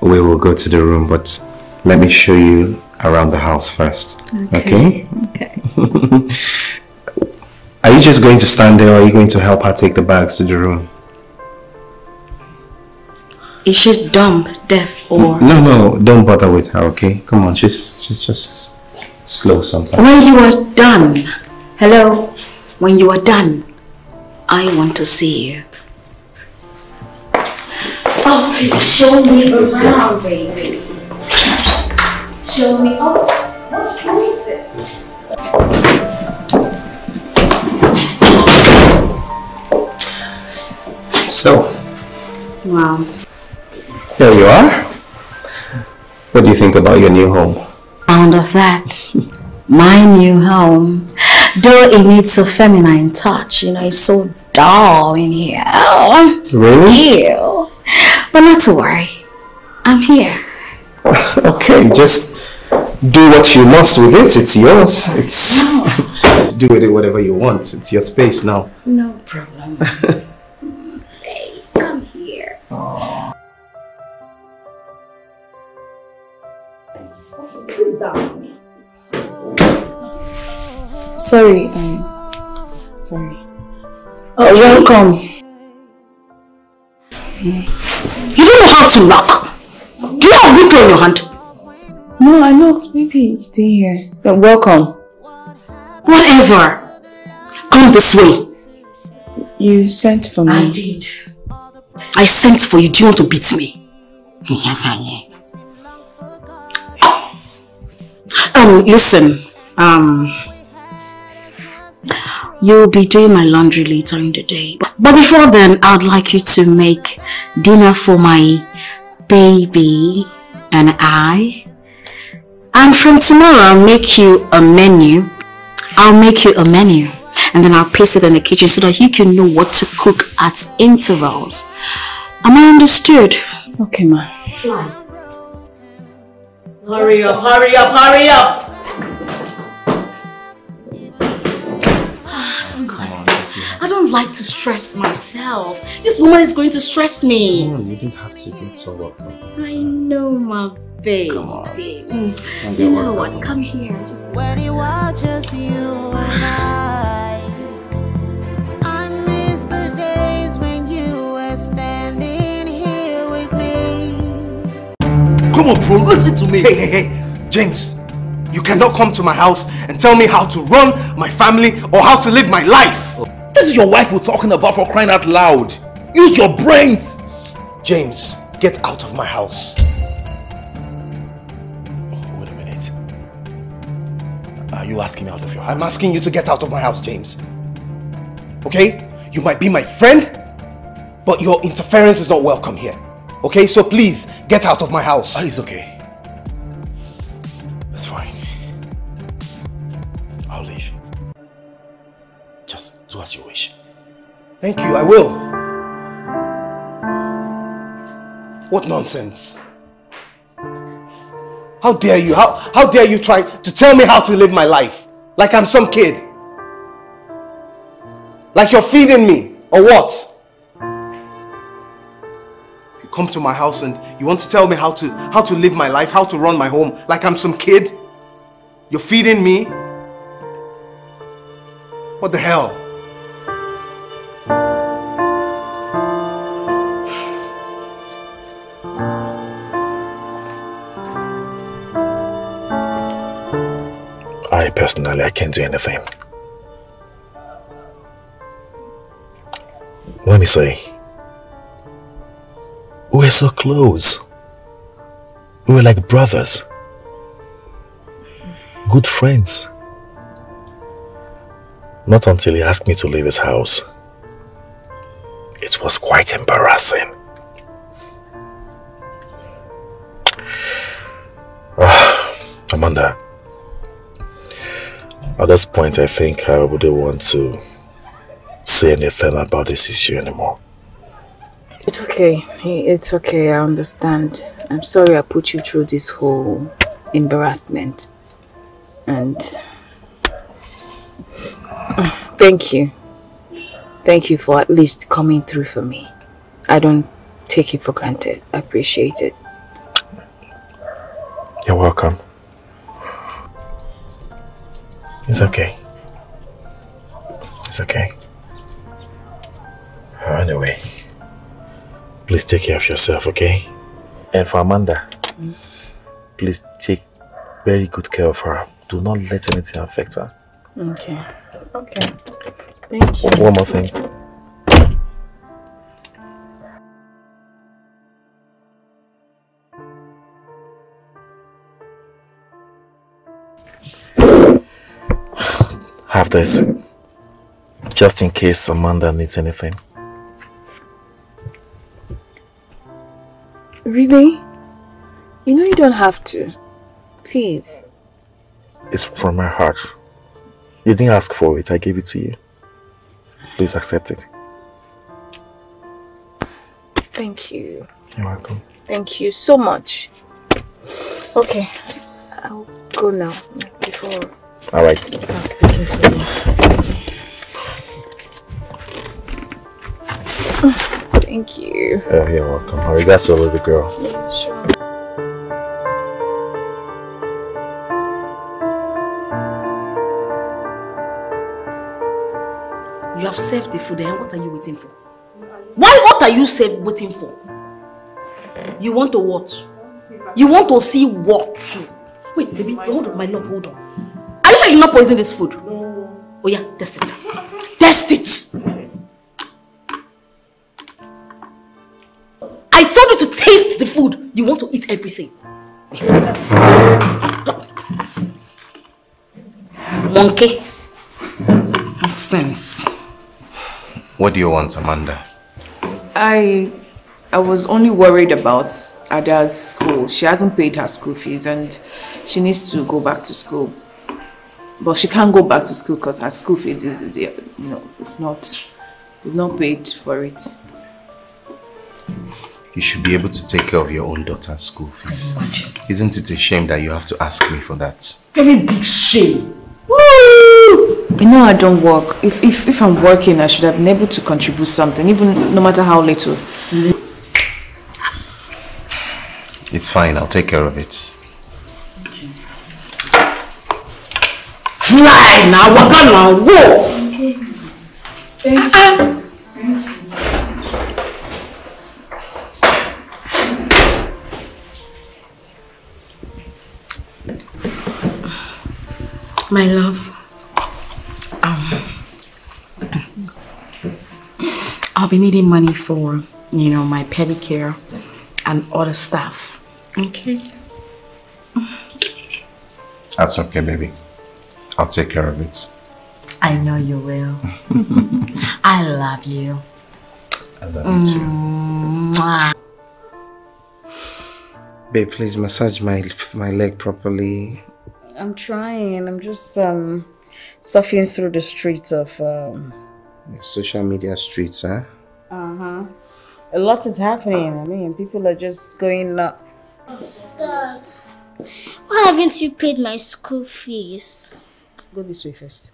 We will go to the room, but let me show you around the house first. Okay? Okay. Are you just going to stand there, or are you going to help her take the bags to the room? Is she dumb, deaf, or...? No, don't bother with her, okay? Come on, she's just slow sometimes. When you are done, hello? When you are done, I want to see you. Oh, please, show me around, baby. Show me, oh, what is this? So. Wow. There you are. What do you think about your new home? Sound of that. My new home. Though it needs a feminine touch, you know, it's so dull in here. Oh, really? Ew. But not to worry. I'm here. Okay, just do what you must with it. It's yours. It's no. Do with it whatever you want. It's your space now. No problem. Hey, come here. Aww. Sorry, sorry. Oh, welcome. You don't know how to rock. Do you have a whip in your hand? No, I know, baby. You didn't hear. But welcome. Whatever. Come this way. You sent for me. I did. I sent for you. Do you want to beat me? Listen, you'll be doing my laundry later in the day, but before then, I'd like you to make dinner for my baby and I. And from tomorrow, I'll make you a menu. And then I'll paste it in the kitchen so that you can know what to cook at intervals. Am I understood? Okay, ma. Fly. Hurry up, hurry up, hurry up! Like to stress myself. This woman is going to stress me. Come on, you didn't have to get so worked up. I know, my baby. Come on. You know what? Up. Come here. Just when he watches you and I miss the days when you were standing here with me. Come on, bro, listen to me. Hey, James, you cannot come to my house and tell me how to run my family or how to live my life. This is your wife we're talking about, for crying out loud. Use your brains. James, get out of my house. Oh, wait a minute. Are you asking me out of your house? I'm asking you to get out of my house, James. Okay? You might be my friend, but your interference is not welcome here. Okay, so please, get out of my house. Oh, it's okay. That's fine. I'll leave. Just do as you wish. Thank you, I will. What nonsense. How dare you? How dare you try to tell me how to live my life? Like I'm some kid. Like you're feeding me, or what? You come to my house and you want to tell me how to live my life, how to run my home, like I'm some kid? You're feeding me? What the hell? I personally, I can't do anything. Let me say, we're so close. We're like brothers, good friends. Not until he asked me to leave his house. It was quite embarrassing. Amanda, at this point, I think I wouldn't want to say anything about this issue anymore. It's okay. It's okay. I understand. I'm sorry I put you through this whole embarrassment. And thank you. Thank you for at least coming through for me. I don't take it for granted. I appreciate it. You're welcome. It's okay. It's okay. Anyway, please take care of yourself, okay? And for Amanda, please take very good care of her. Do not let anything affect her. Okay. Okay. Thank you. One more thing. Have this, just in case Amanda needs anything. Really? You know you don't have to. Please. It's from my heart. You didn't ask for it. I gave it to you. Please accept it. Thank you. You're welcome. Thank you so much. Okay. I'll go now. Before... All right. Start speaking for me. Thank you. Oh, you're welcome. All right, that's a little girl. Yeah, sure. You have saved the food, and what are you waiting for? What are you waiting for? You want to what? You want to see what? Wait, baby, hold on, my love, hold on. Are you sure you did not poison this food? Oh yeah, test it. Test it! I told you to taste the food. You want to eat everything. Monkey. Nonsense. What do you want, Amanda? I was only worried about Ada's school. She hasn't paid her school fees and she needs to go back to school. But she can't go back to school because her school fees, we've not paid for it. You should be able to take care of your own daughter's school fees. Isn't it a shame that you have to ask me for that? Very big shame. Woo! You know I don't work. If I'm working, I should have been able to contribute something, even no matter how little. It's fine. I'll take care of it. Okay. Fly now, walk on, walk. Thank you. My love, I'll be needing money for, you know, my pedicure and other stuff. Okay. That's okay, baby. I'll take care of it. I know you will. I love you. I love you too. Mwah. Babe, please massage my leg properly. I'm trying. I'm just surfing through the streets of... social media streets, huh? Uh-huh. A lot is happening. I mean, people are just going up. God, why haven't you paid my school fees? Go this way first.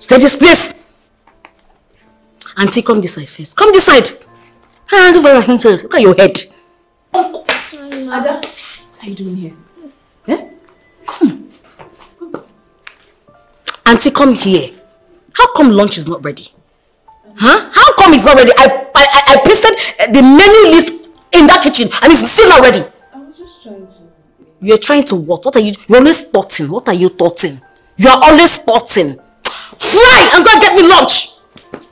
Stay this place! Auntie, come this side first. Come this side! Hand over your hand first. Look at your head. Sorry, Mom. Ada, what are you doing here? Eh? Come. Come. Auntie, come here. How come lunch is not ready? Huh? How come it's not ready? I pasted the menu list in that kitchen and it's still not ready. I was just trying to... You're trying to what? What are you... You're always thoughting. What are you thoughting? You are always thoughting. Fly and go and get me lunch.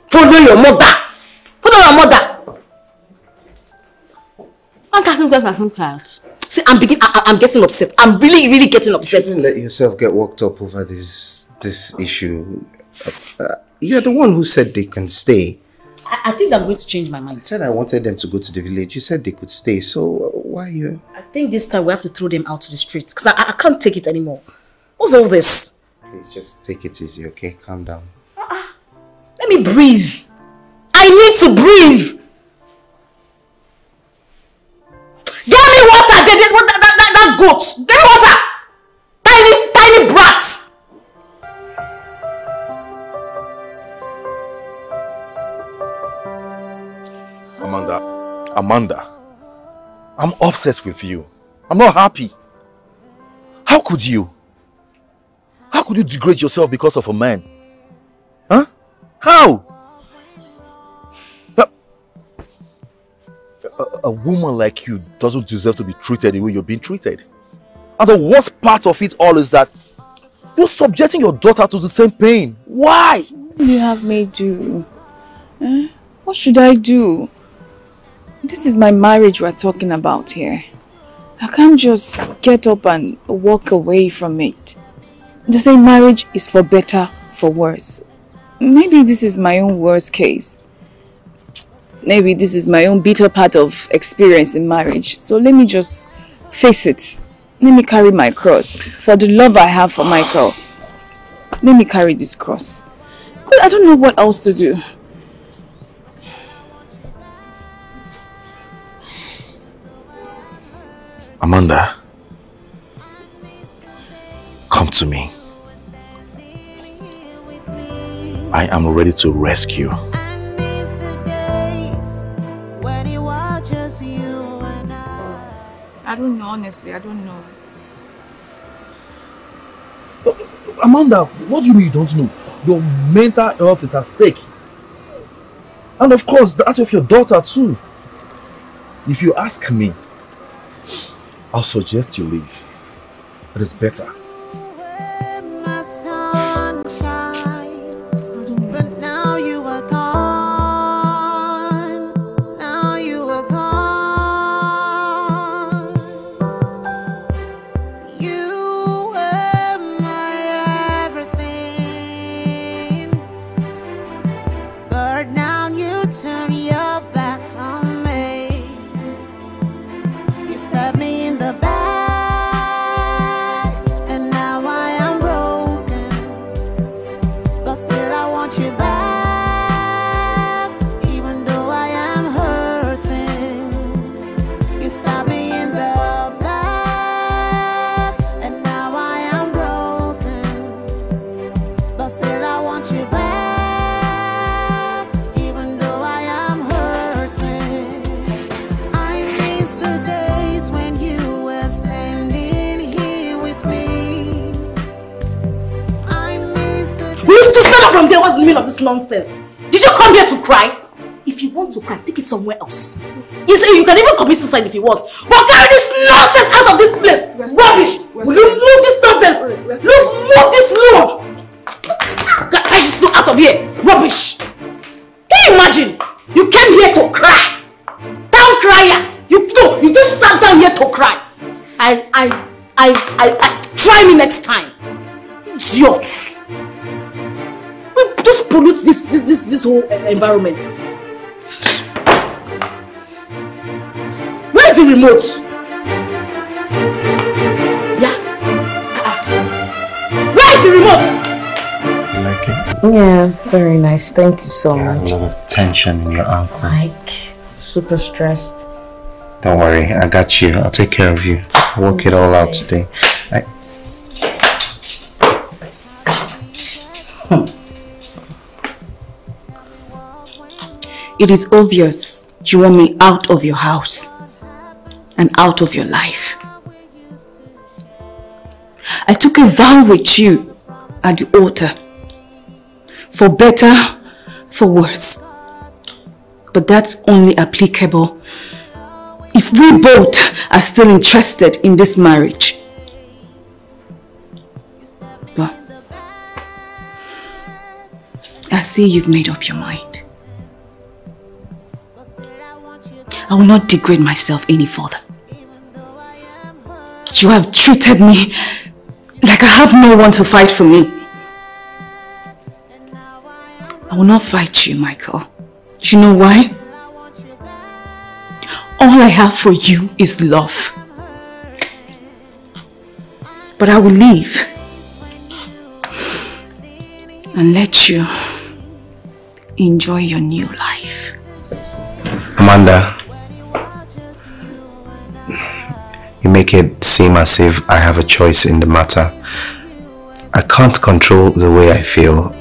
Follow your mother. Follow your mother. I can't get my home class. See, I'm getting upset. I'm really, really getting upset. You shouldn't let yourself get worked up over this issue. You're the one who said they can stay. I think I'm going to change my mind. You said I wanted them to go to the village. You said they could stay. So why are you? I think this time we have to throw them out to the streets because I can't take it anymore. What's all this? Please just take it easy, okay? Calm down. Let me breathe. I need to breathe. Get me water. That goat. Get me water. Tiny brats. Amanda, I'm obsessed with you. I'm not happy. How could you? How could you degrade yourself because of a man? Huh? How? A woman like you doesn't deserve to be treated the way you're being treated. And the worst part of it all is that you're subjecting your daughter to the same pain. Why? You have me do. Huh? What should I do? This is my marriage we're talking about here. I can't just get up and walk away from it. They say marriage is for better, for worse. Maybe this is my own worst case. Maybe this is my own bitter part of experience in marriage. So let me just face it. Let me carry my cross. For the love I have for Michael, let me carry this cross. I don't know what else to do. Amanda, come to me. I am ready to rescue. I don't know, honestly, I don't know. But, Amanda, what do you mean you don't know? Your mental health is at stake. And of course, that of your daughter too. If you ask me, I'll suggest you leave. It is better. But now you are gone. Now you are gone. You were my everything. But now you turn your back on me. You stabbed me. Of this nonsense. Did you come here to cry? If you want to cry, take it somewhere else. You say you can even commit suicide if you want. But carry this nonsense out of this place. Rubbish. Will you move this nonsense? Look, move this load. Carry this load out of here. Rubbish. Can you imagine? You came here to cry. Down crier. You just sat down here to cry. I try me next time. Idiots. Just pollutes this whole environment. Where's the remote? Yeah, very nice. Thank you so much. A lot of tension in your ankle. Like, super stressed. Don't worry, I got you. I'll take care of you. Work it all out today. It is obvious you want me out of your house and out of your life. I took a vow with you at the altar, for better, for worse. But that's only applicable if we both are still interested in this marriage. But I see you've made up your mind. I will not degrade myself any further. You have treated me like I have no one to fight for me. I will not fight you, Michael. Do you know why? All I have for you is love. But I will leave and let you enjoy your new life. Amanda, you make it seem as if I have a choice in the matter. I can't control the way I feel,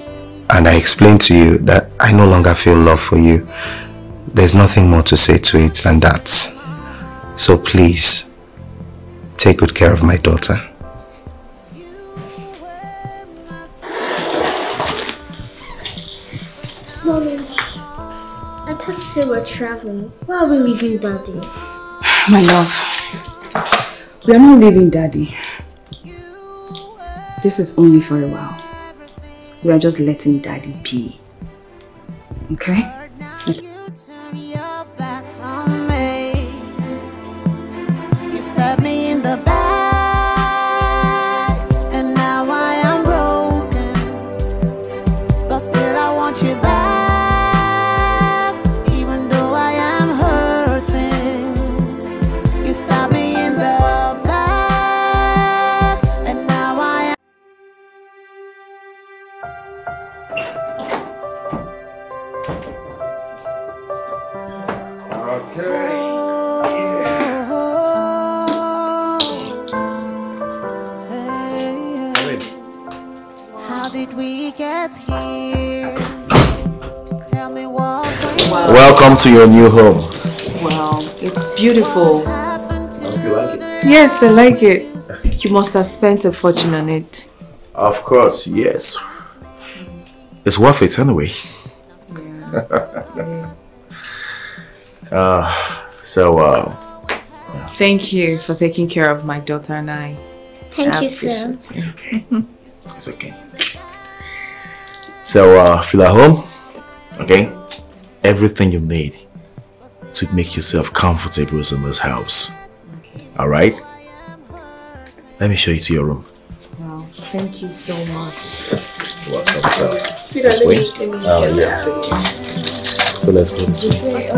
and I explained to you that I no longer feel love for you. There's nothing more to say to it than that. So please, take good care of my daughter. Mommy, I can't say we're traveling. Where are we leaving Daddy? My love. We are not leaving Daddy. This is only for a while. We are just letting Daddy be. Okay? You stabbed me in the back, and now I am broken. But still, I want you back. Welcome to your new home. Wow, it's beautiful. Hope you like it. Yes, I like it. You must have spent a fortune on it. Of course, yes. It's worth it anyway. Yeah. Yeah. Thank you for taking care of my daughter and I. Thank you, sir. It's okay. It's okay. So, feel at home, okay? Everything you need to make yourself comfortable is in this house. Alright? Let me show you to your room. Wow, thank you so much. Welcome, sir. This way? Oh, yeah. So let's go this way.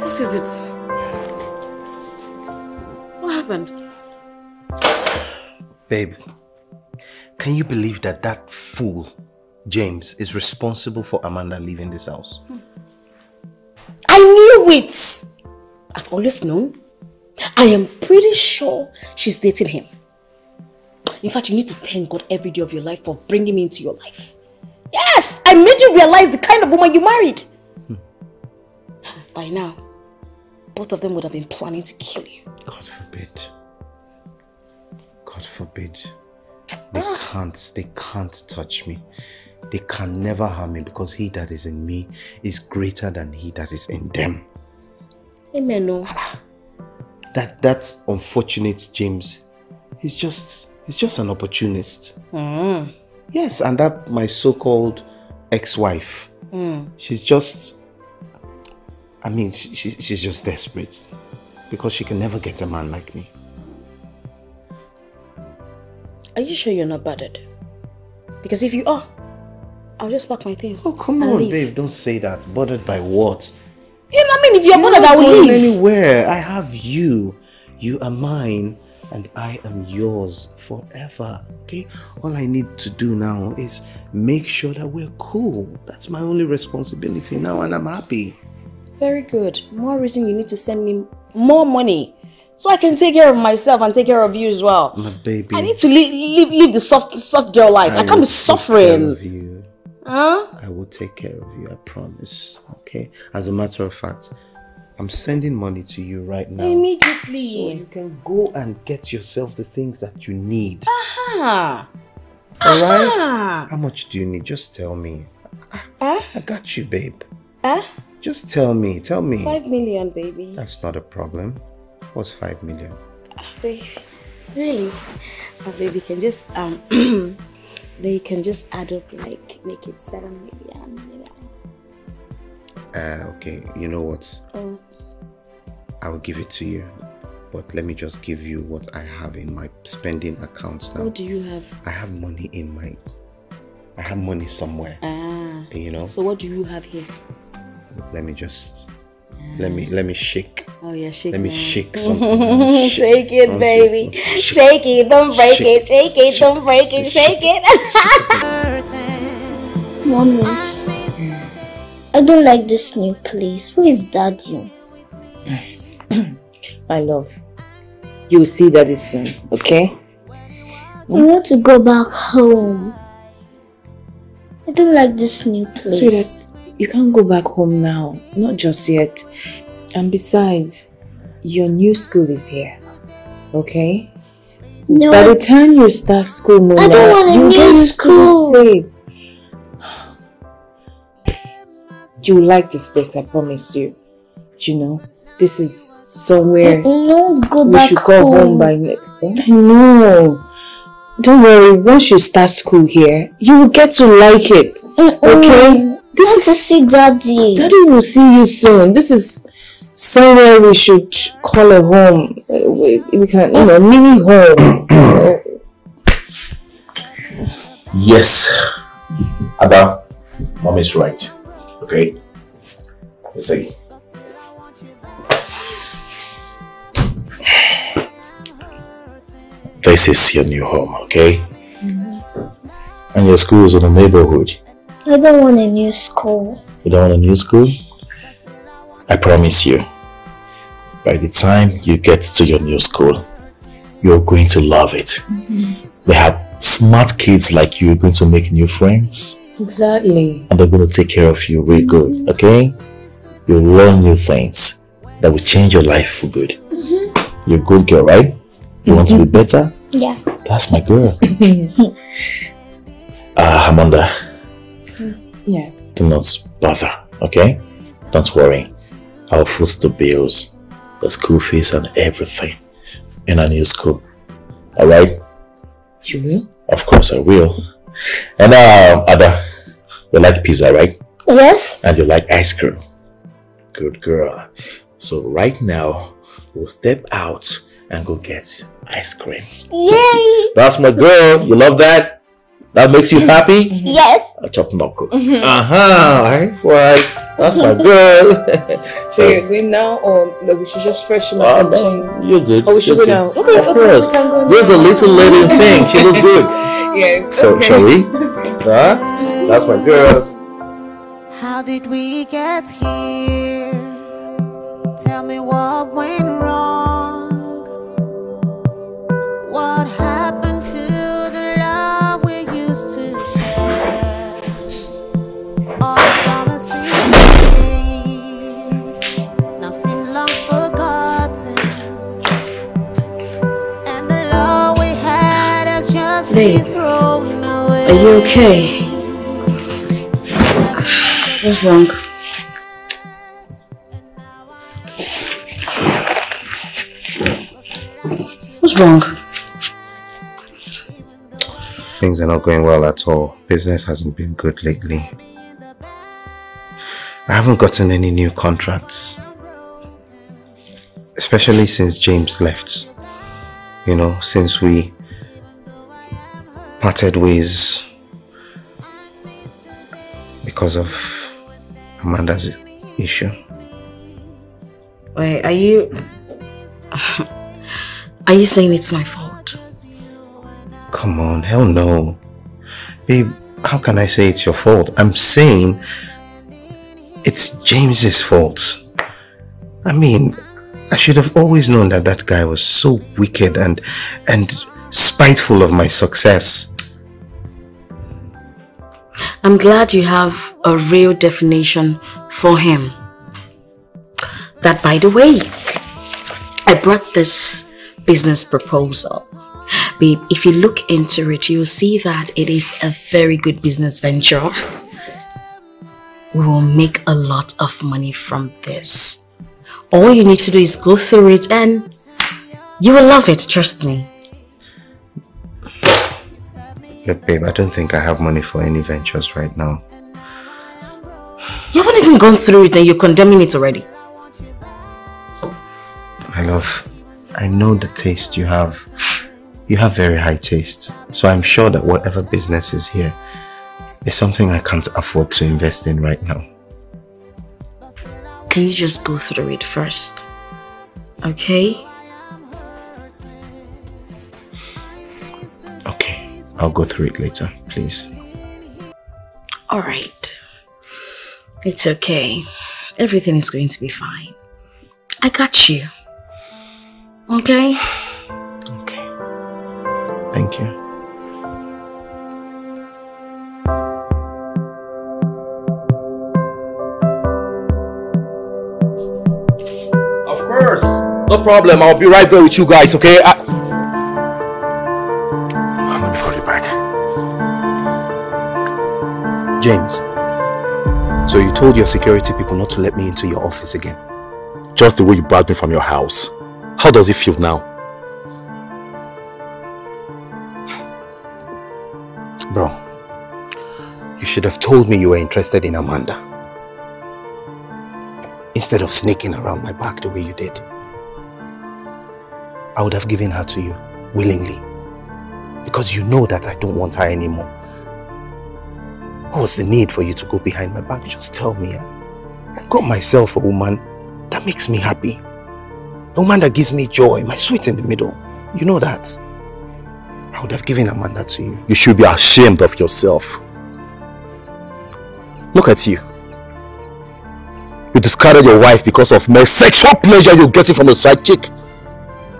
What is it? What happened? Babe, can you believe that that fool, James, is responsible for Amanda leaving this house? I knew it! I've always known. I am pretty sure she's dating him. In fact, you need to thank God every day of your life for bringing me into your life. Yes! I made you realize the kind of woman you married. By now, both of them would have been planning to kill you. God forbid. God forbid. They can't touch me. They can never harm me because he that is in me is greater than he that is in them. Amen. No. That's unfortunate, James. He's just an opportunist. Mm. Yes, and that my so-called ex-wife. Mm. She's just desperate because she can never get a man like me. Are you sure you're not bothered? Because if you are, I'll just pack my things. Oh, come on, babe. Don't say that. Bothered by what? You know what I mean? If you're bothered, I will leave. I'm not going anywhere. I have you. You are mine. and I am yours forever, okay? All I need to do now is make sure that we're cool. That's my only responsibility now, and I'm happy. Very good. More reason you need to send me more money so I can take care of myself and take care of you as well. My baby. I need to live the soft girl life. I can't be suffering. Take care of you. Huh? I will take care of you, I promise, okay? As a matter of fact, I'm sending money to you right now. Immediately. So you can go and get yourself the things that you need. Aha! Alright? How much do you need? Just tell me. I got you, babe. Just tell me. Tell me. 5 million, baby. That's not a problem. What's 5 million? Babe, really? Baby, can just you can just add up, like, make it 7 million. Okay, you know what? Oh. I will give it to you, but let me just give you what I have in my spending accounts now. What do you have? I have money in my... I have money somewhere. You know? So what do you have here? Let me just... Let me shake. Oh yeah, shake. Let me shake something. Shake it, baby. Shake it, don't break it. Shake it, don't break it. Shake it. Mommy, I don't like this new place. Where is Daddy? My love, you'll see Daddy soon, okay? I want to go back home. I don't like this new place. Sweetheart, you can't go back home now, not just yet. And besides, your new school is here, okay? No, by the time you start school, Mona, I don't want a new school. This place. You like this place, I promise you. You know, this is somewhere we should go home by now. I know. Don't worry, once you start school here, you will get to like it, okay? I want to see Daddy. Daddy will see you soon. This is somewhere we should call a home. We can, you know, mini home. Yes, Ada, Mom is right. Okay, let's see. This is your new home, okay? Mm-hmm. And your school is in the neighborhood. I don't want a new school. You don't want a new school? I promise you, by the time you get to your new school, you're going to love it. Mm-hmm. They have smart kids like you. You're going to make new friends. Exactly. And they're going to take care of you real good, okay? You'll learn new things that will change your life for good. Mm-hmm. You're a good girl, right? You want to be better? Yeah. That's my girl. Amanda. Yes. Do not bother, okay? Don't worry. I'll foot the bills, the school fees, and everything in a new school. Alright? You will? Of course I will. And Ada, you like pizza, right? Yes. And you like ice cream. Good girl. So right now, we'll step out and go get ice cream. Yay! That's my girl. You love that? That makes you happy? Yes. A chop knuckle. Right. That's my girl. So you're good now, or we should just freshen up and change? You're good. Oh, we should go now. Okay, of course. There's a little lady thing. She looks good. Yes. So shall we? That's my girl. How did we get here? Tell me what went wrong. What happened? Babe, are you okay? What's wrong? What's wrong? Things are not going well at all. Business hasn't been good lately. I haven't gotten any new contracts. Especially since James left. You know, since we parted ways because of Amanda's issue. Wait, are you... Are you saying it's my fault? Come on, hell no. Babe, how can I say it's your fault? I'm saying it's James's fault. I mean, I should have always known that that guy was so wicked and spiteful of my success. I'm glad you have a real definition for him. That, by the way, I brought this business proposal. Babe, if you look into it, you'll see that it is a very good business venture. We will make a lot of money from this. All you need to do is go through it and you will love it, trust me. Look, babe, I don't think I have money for any ventures right now. You haven't even gone through it and you're condemning it already. My love, I know the taste you have. You have very high taste, so I'm sure that whatever business is here is something I can't afford to invest in right now. Can you just go through it first? Okay? Okay, I'll go through it later, please. Alright. It's okay. Everything is going to be fine. I got you. Okay? Thank you. Of course. No problem. I'll be right there with you guys, okay? Let me call you back. James. So you told your security people not to let me into your office again? Just the way you barred me from your house. How does it feel now? Bro, you should have told me you were interested in Amanda. Instead of sneaking around my back the way you did. I would have given her to you, willingly. Because you know that I don't want her anymore. What was the need for you to go behind my back? Just tell me. I got myself a woman that makes me happy. A woman that gives me joy, my sweet in the middle. You know that. I would have given Amanda to you. You should be ashamed of yourself. Look at you. You discarded your wife because of mere sexual pleasure you're getting from a side chick.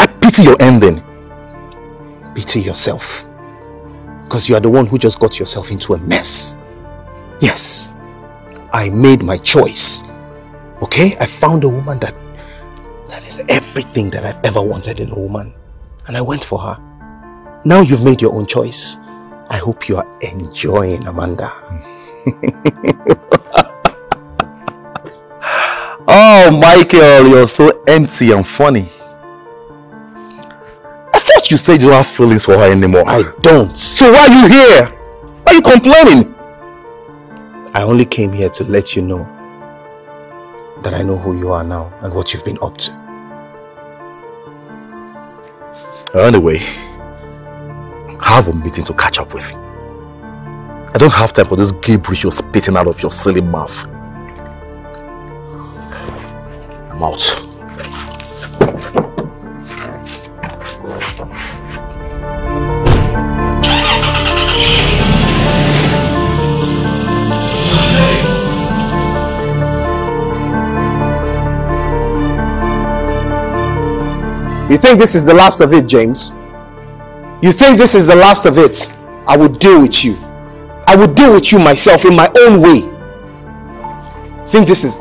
I pity your ending. Pity yourself. Because you are the one who just got yourself into a mess. Yes. I made my choice. Okay? I found a woman that is everything that I've ever wanted in a woman. And I went for her. Now you've made your own choice. I hope you are enjoying Amanda. Oh, Michael, you're so empty and funny. I thought you said you don't have feelings for her anymore. I don't. So why are you here? Why are you complaining? I only came here to let you know that I know who you are now and what you've been up to. Anyway, I have a meeting to catch up with. I don't have time for this gibberish you're spitting out of your silly mouth. I'm out. You think this is the last of it, James? You think this is the last of it? I will deal with you. I will deal with you myself in my own way. Think this is...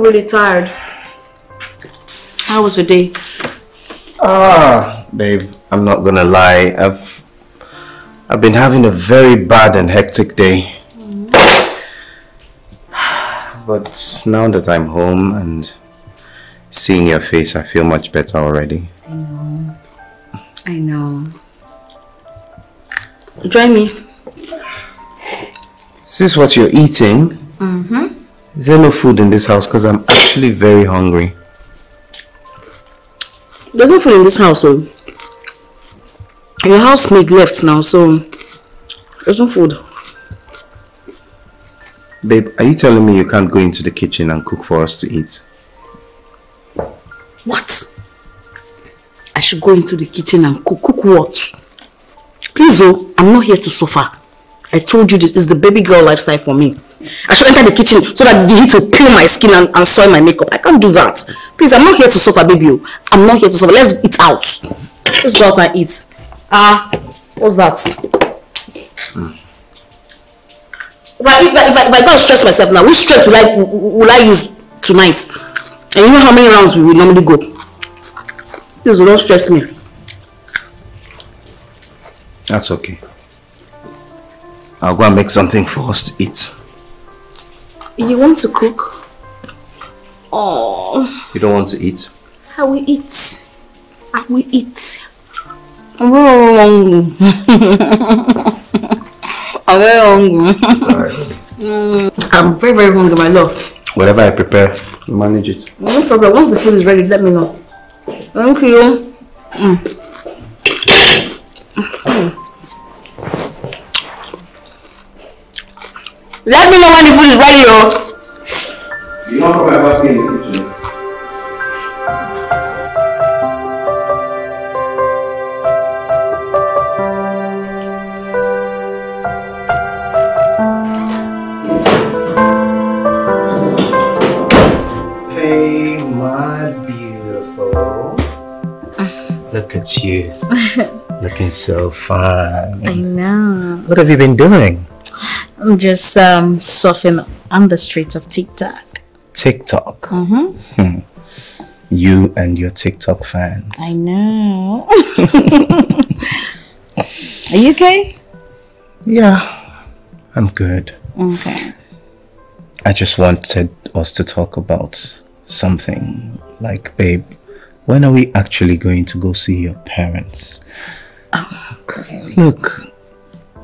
Really tired. How was your day? Babe, I'm not gonna lie. I've been having a very bad and hectic day. But now that I'm home and Seeing your face, I feel much better already. I know. I know. Join me. Is this what you're eating? Mm-hmm. Is there no food in this house? Because I'm actually very hungry. There's no food in this house, so your housemate left now, so there's no food. Babe, are you telling me you can't go into the kitchen and cook for us to eat? What? I should go into the kitchen and cook? Cook what? Please, oh, I'm not here to suffer. I told you this is the baby girl lifestyle for me. I should enter the kitchen so that the heat will peel my skin and soil my makeup. I can't do that. Please, I'm not here to suffer, baby. Oh. I'm not here to suffer. Let's eat out. Let's go out and eat. What's that? Mm. If I go and stress myself now, which stress will I use tonight? And you know how many rounds we will normally go? This will not stress me. That's okay. I'll go and make something for us to eat. You want to cook? Oh. You don't want to eat? I will eat. I will eat. I'm very hungry. I'm very hungry. Sorry. I'm very, very hungry, my love. Whatever I prepare, you manage it. No problem. Once the food is ready, let me know. Thank you. Let me know when the food is ready, yo. You don't come and ask me in the kitchen. Hey, my beautiful. Look at you. Looking so fine. I know. What have you been doing? I'm just surfing on the streets of TikTok. TikTok? Mm-hmm. You and your TikTok fans. I know. Are you okay? Yeah, I'm good. Okay. I just wanted us to talk about something. Like, babe, when are we actually going to go see your parents? Oh, okay. Look.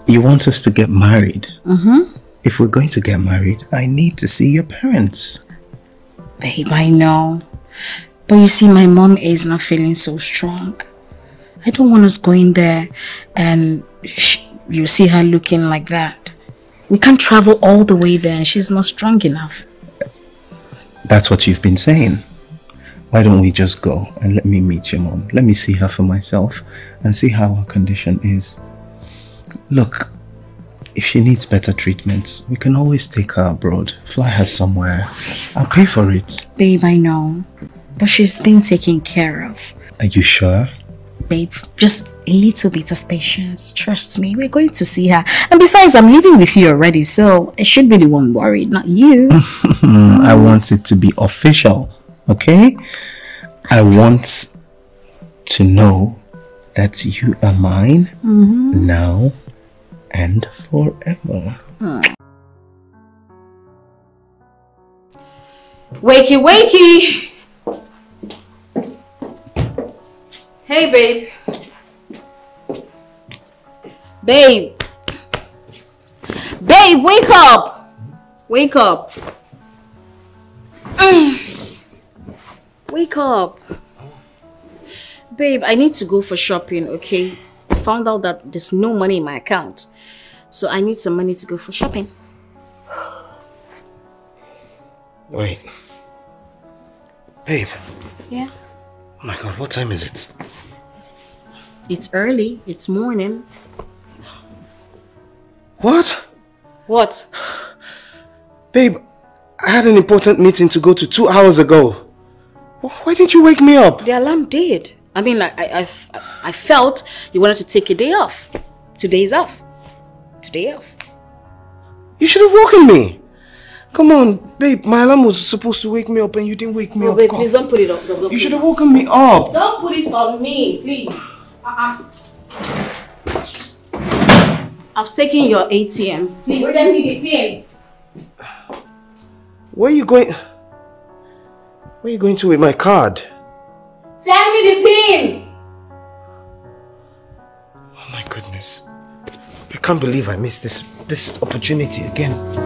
You want us to get married. Mm-hmm. If we're going to get married, I need to see your parents. Babe, I know. But you see, my mom is not feeling so strong. I don't want us going there and you see her looking like that. We can't travel all the way there and she's not strong enough. That's what you've been saying. Why don't we just go and let me meet your mom? Let me see her for myself and see how her condition is. Look, if she needs better treatment, we can always take her abroad, fly her somewhere. I'll pay for it. Babe, I know, but she's been taken care of. Are you sure? Babe, just a little bit of patience. Trust me, we're going to see her. And besides, I'm living with you already, so it should be the one worried, not you. I want it to be official, okay? I want to know that you are mine now and forever. Wakey, wakey! Hey, babe. Babe. Babe, wake up! Wake up. Wake up. Babe, I need to go for shopping, okay? I found out that there's no money in my account. So I need some money to go for shopping. Wait. Babe. Yeah? Oh my God, what time is it? It's early. It's morning. What? What? Babe, I had an important meeting to go to 2 hours ago. Why didn't you wake me up? The alarm did. I mean, I felt you wanted to take a day off. Today's off. Today off. You should have woken me. Come on, babe. My alarm was supposed to wake me up and you didn't wake me up. Babe, please don't put it up. You should have woken me up. Don't put it on me, please. I've taken your ATM. Please send me the PIN. Where are you going? Where are you going to with my card? Send me the pin! Oh my goodness. I can't believe I missed this opportunity again.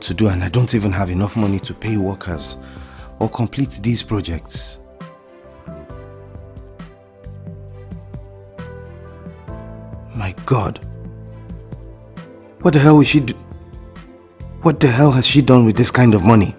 To do, and I don't even have enough money to pay workers or complete these projects. My God, what the hell will she do? What the hell has she done with this kind of money?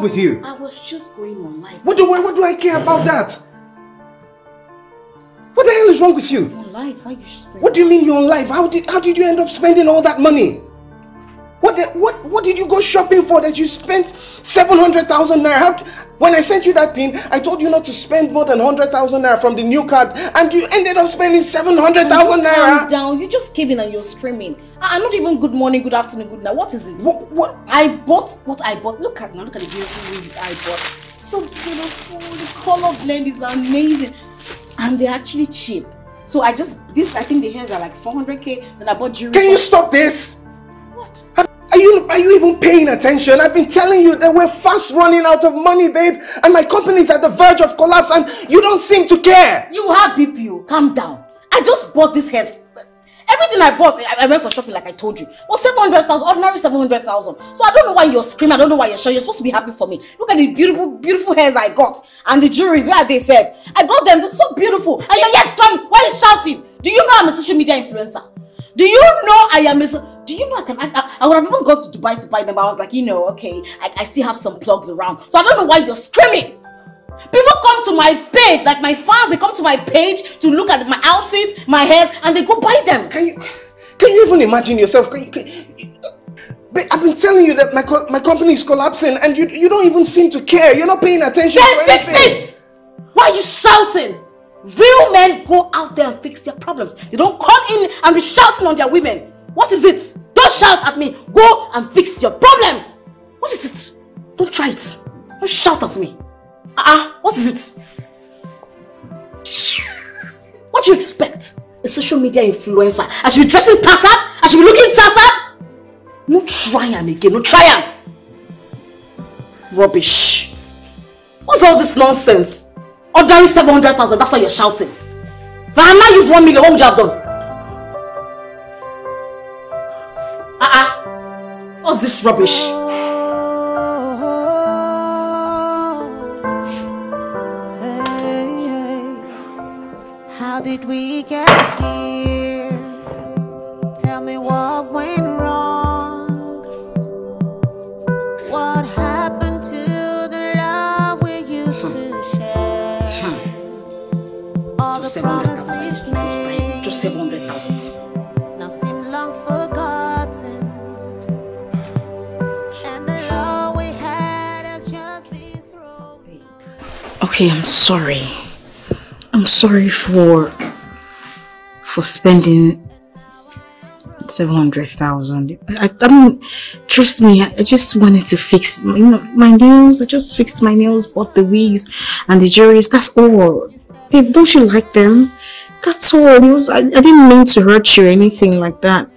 With you. I was just going on life. What do I care about that? What the hell is wrong with you? Your life. Why you spend? What do you mean your life? How did you end up spending all that money? What did you go shopping for that you spent 700,000 naira? When I sent you that pin, I told you not to spend more than 100,000 naira from the new card, and you ended up spending 700,000 naira. Calm down. You just came in and you're screaming. I'm not even good morning, good afternoon, good night. What is it? What? I bought what I bought. Look at now. Look at the beautiful wigs I bought. So beautiful. The color blend is amazing, and they're actually cheap. So I just I think the hairs are like 400k. Then I bought jewelry. Can you stop this? What? Are you even paying attention? I've been telling you that we're fast running out of money, babe, and my company is at the verge of collapse, and you don't seem to care. You have BPO. Calm down. I just bought this hair. Everything I bought, I went for shopping like I told you. It was 700,000, ordinary 700,000. So I don't know why you're screaming. I don't know why you're shouting. You're supposed to be happy for me. Look at the beautiful, beautiful hairs I got. And the jewelries, where are they safe? I got them. They're so beautiful. And you're yes, Tommy, why are you shouting? Do you know I'm a social media influencer? Do you know I am a... Do you know I can... I would have even gone to Dubai to buy them, but I was like, you know, okay, I still have some plugs around. So I don't know why you're screaming. People come to my page, like my fans, they come to my page to look at my outfits, my hairs, and they go buy them. Can you even imagine yourself? I've been telling you that my company is collapsing, and you don't even seem to care. You're not paying attention to anything. Then fix it! Why are you shouting? Real men go out there and fix their problems. They don't come in and be shouting on their women. What is it? Don't shout at me. Go and fix your problem. What is it? Don't try it. Don't shout at me. What is it? What do you expect? A social media influencer. I should be dressing tattered. I should be looking tattered. No trying again. No trying. Rubbish. What's all this nonsense? Ordinary 700,000, that's why you're shouting. If I had not used 1 million, what would you have done? What's this rubbish? How did we get here? Tell me what went wrong. What happened to the love we used to? Just 700,000. Just 700,000. Now seem long forgotten. And the love we had has just been thrown. Okay, I'm sorry. I'm sorry for spending 700,000. I mean, trust me, I just wanted to fix my nails. I just fixed my nails, bought the wigs and the jewelry. That's all. Babe, don't you like them? That's all. It was, I didn't mean to hurt you or anything like that.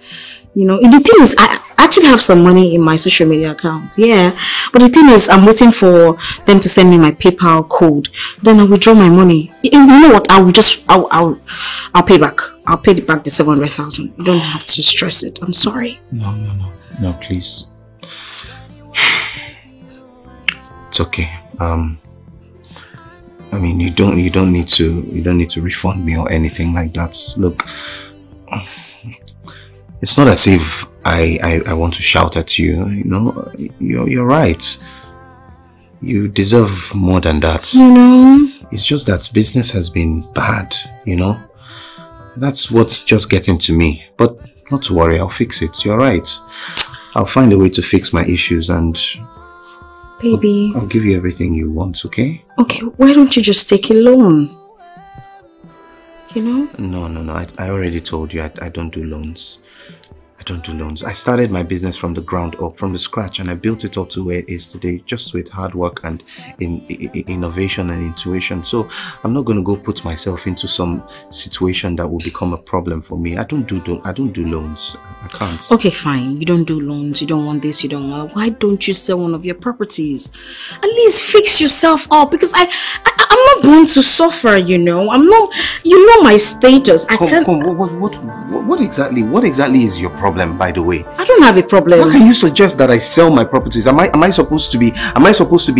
You know, the thing is, I actually have some money in my social media account. Yeah. But the thing is, I'm waiting for them to send me my PayPal code. Then I withdraw my money. And you know what? I will just, I'll pay back. I'll pay back the 700,000. You don't have to stress it. I'm sorry. No, no, no. No, please. It's okay. I mean, you don't need to refund me or anything like that. Look. It's not as if I want to shout at you, you know, you're right. You deserve more than that. You know? It's just that business has been bad, you know? That's what's just getting to me. But not to worry, I'll fix it. You're right. I'll find a way to fix my issues and... Baby... I'll give you everything you want, okay? Okay, why don't you just take a loan? You know? No, no, no. I already told you I don't do loans. I don't do loans. I started my business from the ground up, from the scratch, and I built it up to where it is today, just with hard work and innovation and intuition. So I'm not going to go put myself into some situation that will become a problem for me. I don't do loans. I can't. Okay, fine. You don't do loans. You don't want this. You don't want. Why don't you sell one of your properties? At least fix yourself up, because I'm not born to suffer. You know. I'm not. You know my status. I can't. What exactly is your problem? By the way, I don't have a problem. How can you suggest that I sell my properties? Am I supposed to be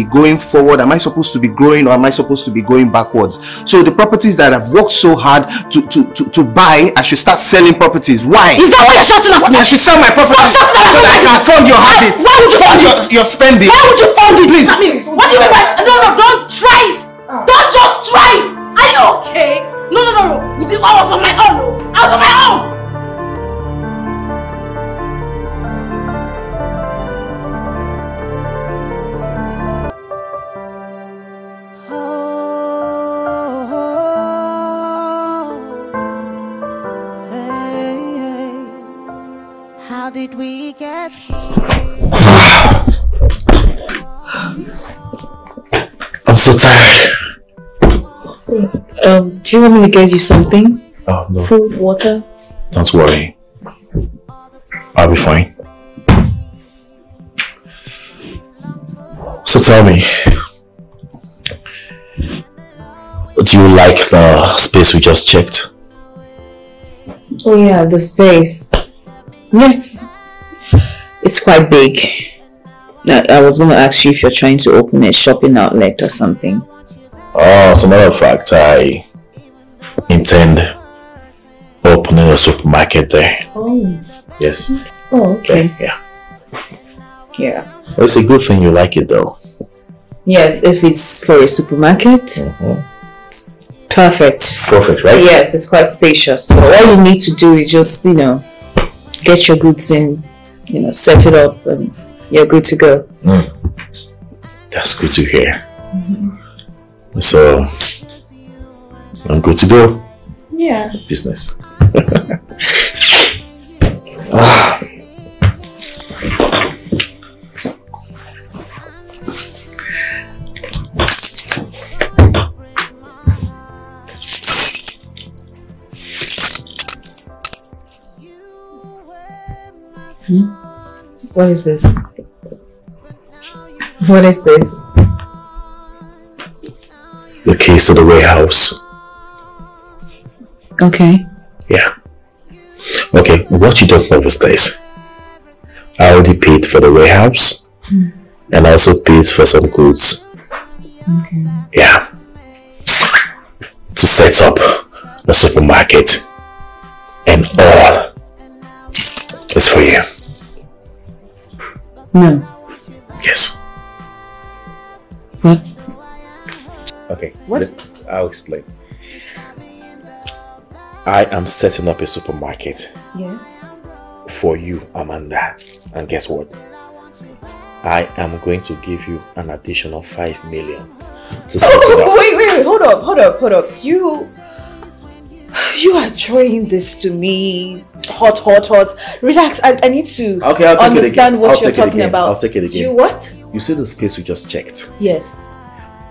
going forward? Am I supposed to be growing, or am I supposed to be going backwards? So the properties that I've worked so hard to buy, I should start selling properties. Why? Is that why you're shouting at me? I should sell my properties so that I can fund your habits. Why would you fund your spending? Why would you fund it? Please. What do you mean by no? Don't try it. Don't just try it. Are you okay? No. I was on my own. Did we get here? I'm so tired. Do you want me to get you something? No. Food, water? Don't worry. I'll be fine. So tell me, do you like the space we just checked? Oh yeah, the space. Yes, it's quite big. I was going to ask you if you're trying to open a shopping outlet or something. Oh, as a matter of fact, I intend opening a supermarket there. Oh. Yes. Oh, okay. Yeah. Well, it's a good thing you like it though. Yes, if it's for a supermarket, it's perfect. Perfect, right? Yes, it's quite spacious. So all you need to do is just, you know, get your goods in, you know, set it up, and you're good to go. That's good to hear. So, I'm good to go. Yeah. Business. What is this? What is this? The keys to the warehouse. Okay. Yeah. Okay, what you don't know is this. I already paid for the warehouse and I also paid for some goods. Okay. Yeah. To set up the supermarket, and all is for you. No. Yes. What? Okay. What? I'll explain. I am setting up a supermarket. Yes. For you, Amanda. And guess what? I am going to give you an additional 5 million to set it up. Wait, hold up. You are throwing this to me. Hot. Relax. I need to understand what you're talking about. I'll take it again. You what? You see the space we just checked? Yes.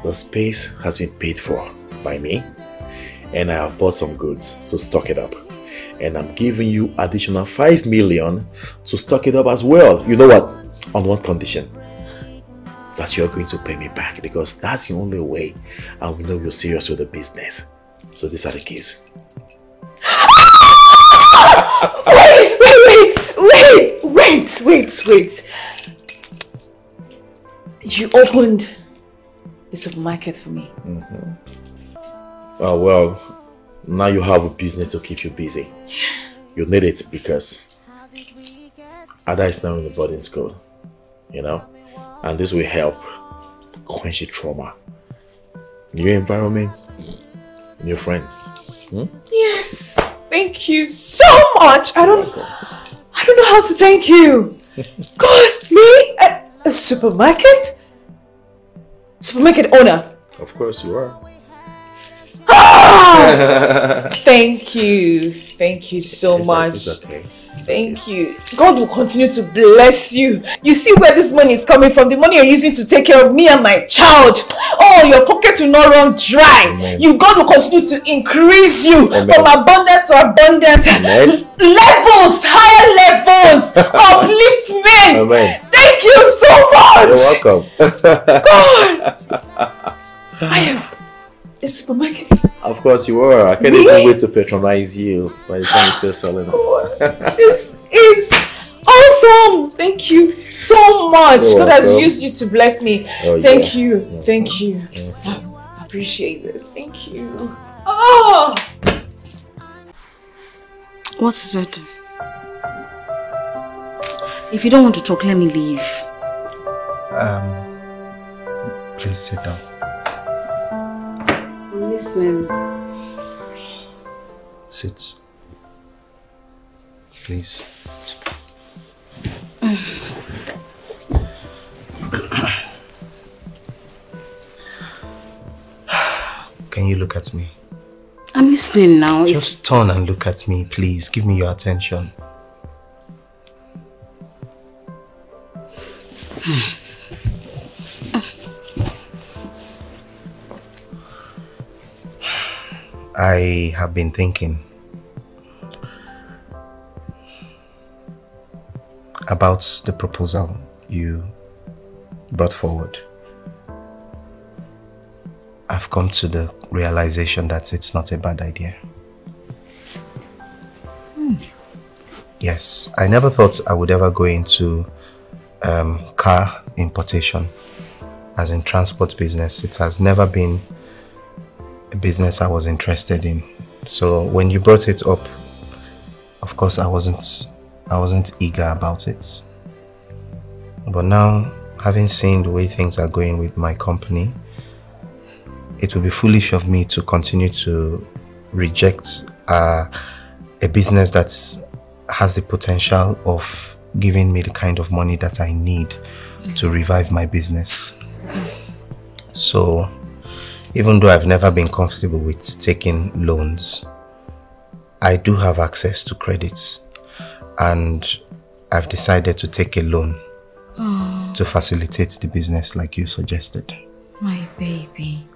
The space has been paid for by me. and I have bought some goods to stock it up. And I'm giving you additional 5 million to stock it up as well. You know what? On one condition. That you're going to pay me back, because that's the only way I will know you're serious with the business. So these are the keys. Wait. You opened the supermarket for me. Mm-hmm. Oh, well, now you have a business to keep you busy. You need it because Ada is now in the boarding school, you know? And this will help quench the trauma. New environment, new friends. Hmm? Yes, thank you so much. I don't know how to thank you. God, me, a supermarket? Supermarket owner? Of course you are. Ah! Thank you so much. It's okay. Thank you. God will continue to bless you. You see where this money is coming from, the money you're using to take care of me and my child. Oh, your pockets will not run dry. Amen. God will continue to increase you. Amen. From abundance to abundance. Amen. Levels, higher levels, upliftment. Amen. Thank you so much. You're welcome. God, I am a supermarket. Of course you are. I can't even wait to patronize you by the time you're still selling them. Oh, this is awesome. Thank you so much. God has used you to bless me. Oh, thank you. Yeah. Thank you. I appreciate this. Thank you. Oh. What is it? If you don't want to talk, let me leave. Please sit down. Listen. Sit. Please. Can you look at me? I'm listening now. Just turn and look at me, please. Give me your attention. I have been thinking about the proposal you brought forward. I've come to the realization that it's not a bad idea. Yes, I never thought I would ever go into car importation, as in transport business. It has never been a business I was interested in. So when you brought it up, of course I wasn't eager about it. But now, having seen the way things are going with my company, it would be foolish of me to continue to reject a business that has the potential of giving me the kind of money that I need to revive my business. So even though I've never been comfortable with taking loans, I do have access to credits, and I've decided to take a loan to facilitate the business like you suggested. My baby.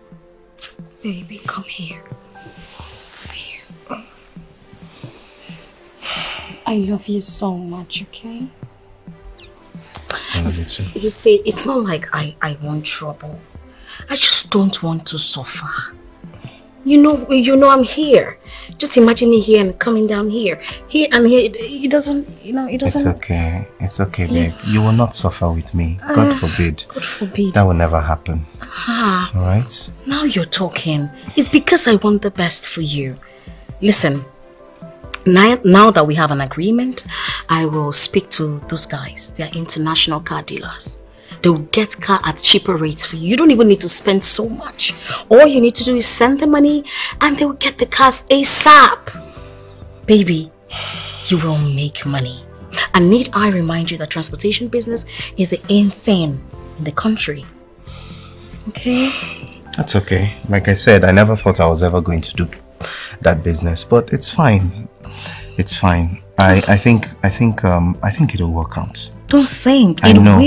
Baby, come here. Come here. I love you so much, okay? I love you too. You see, it's not like I want trouble. I just don't want to suffer. You know I'm here. Just imagine me here and coming down here and here. It doesn't, it doesn't. It's okay, babe. You will not suffer with me. God forbid. God forbid. That will never happen. All right? Now you're talking. It's because I want the best for you. Listen, now that we have an agreement, I will speak to those guys. They're international car dealers. They will get car at cheaper rates for you. You don't even need to spend so much. All you need to do is send the money and they will get the cars ASAP. Baby, you will make money. And need I remind you that transportation business is the in thing in the country. Okay? That's okay. Like I said, I never thought I was ever going to do that business, but it's fine. It's fine. I think it'll work out. Don't think. I know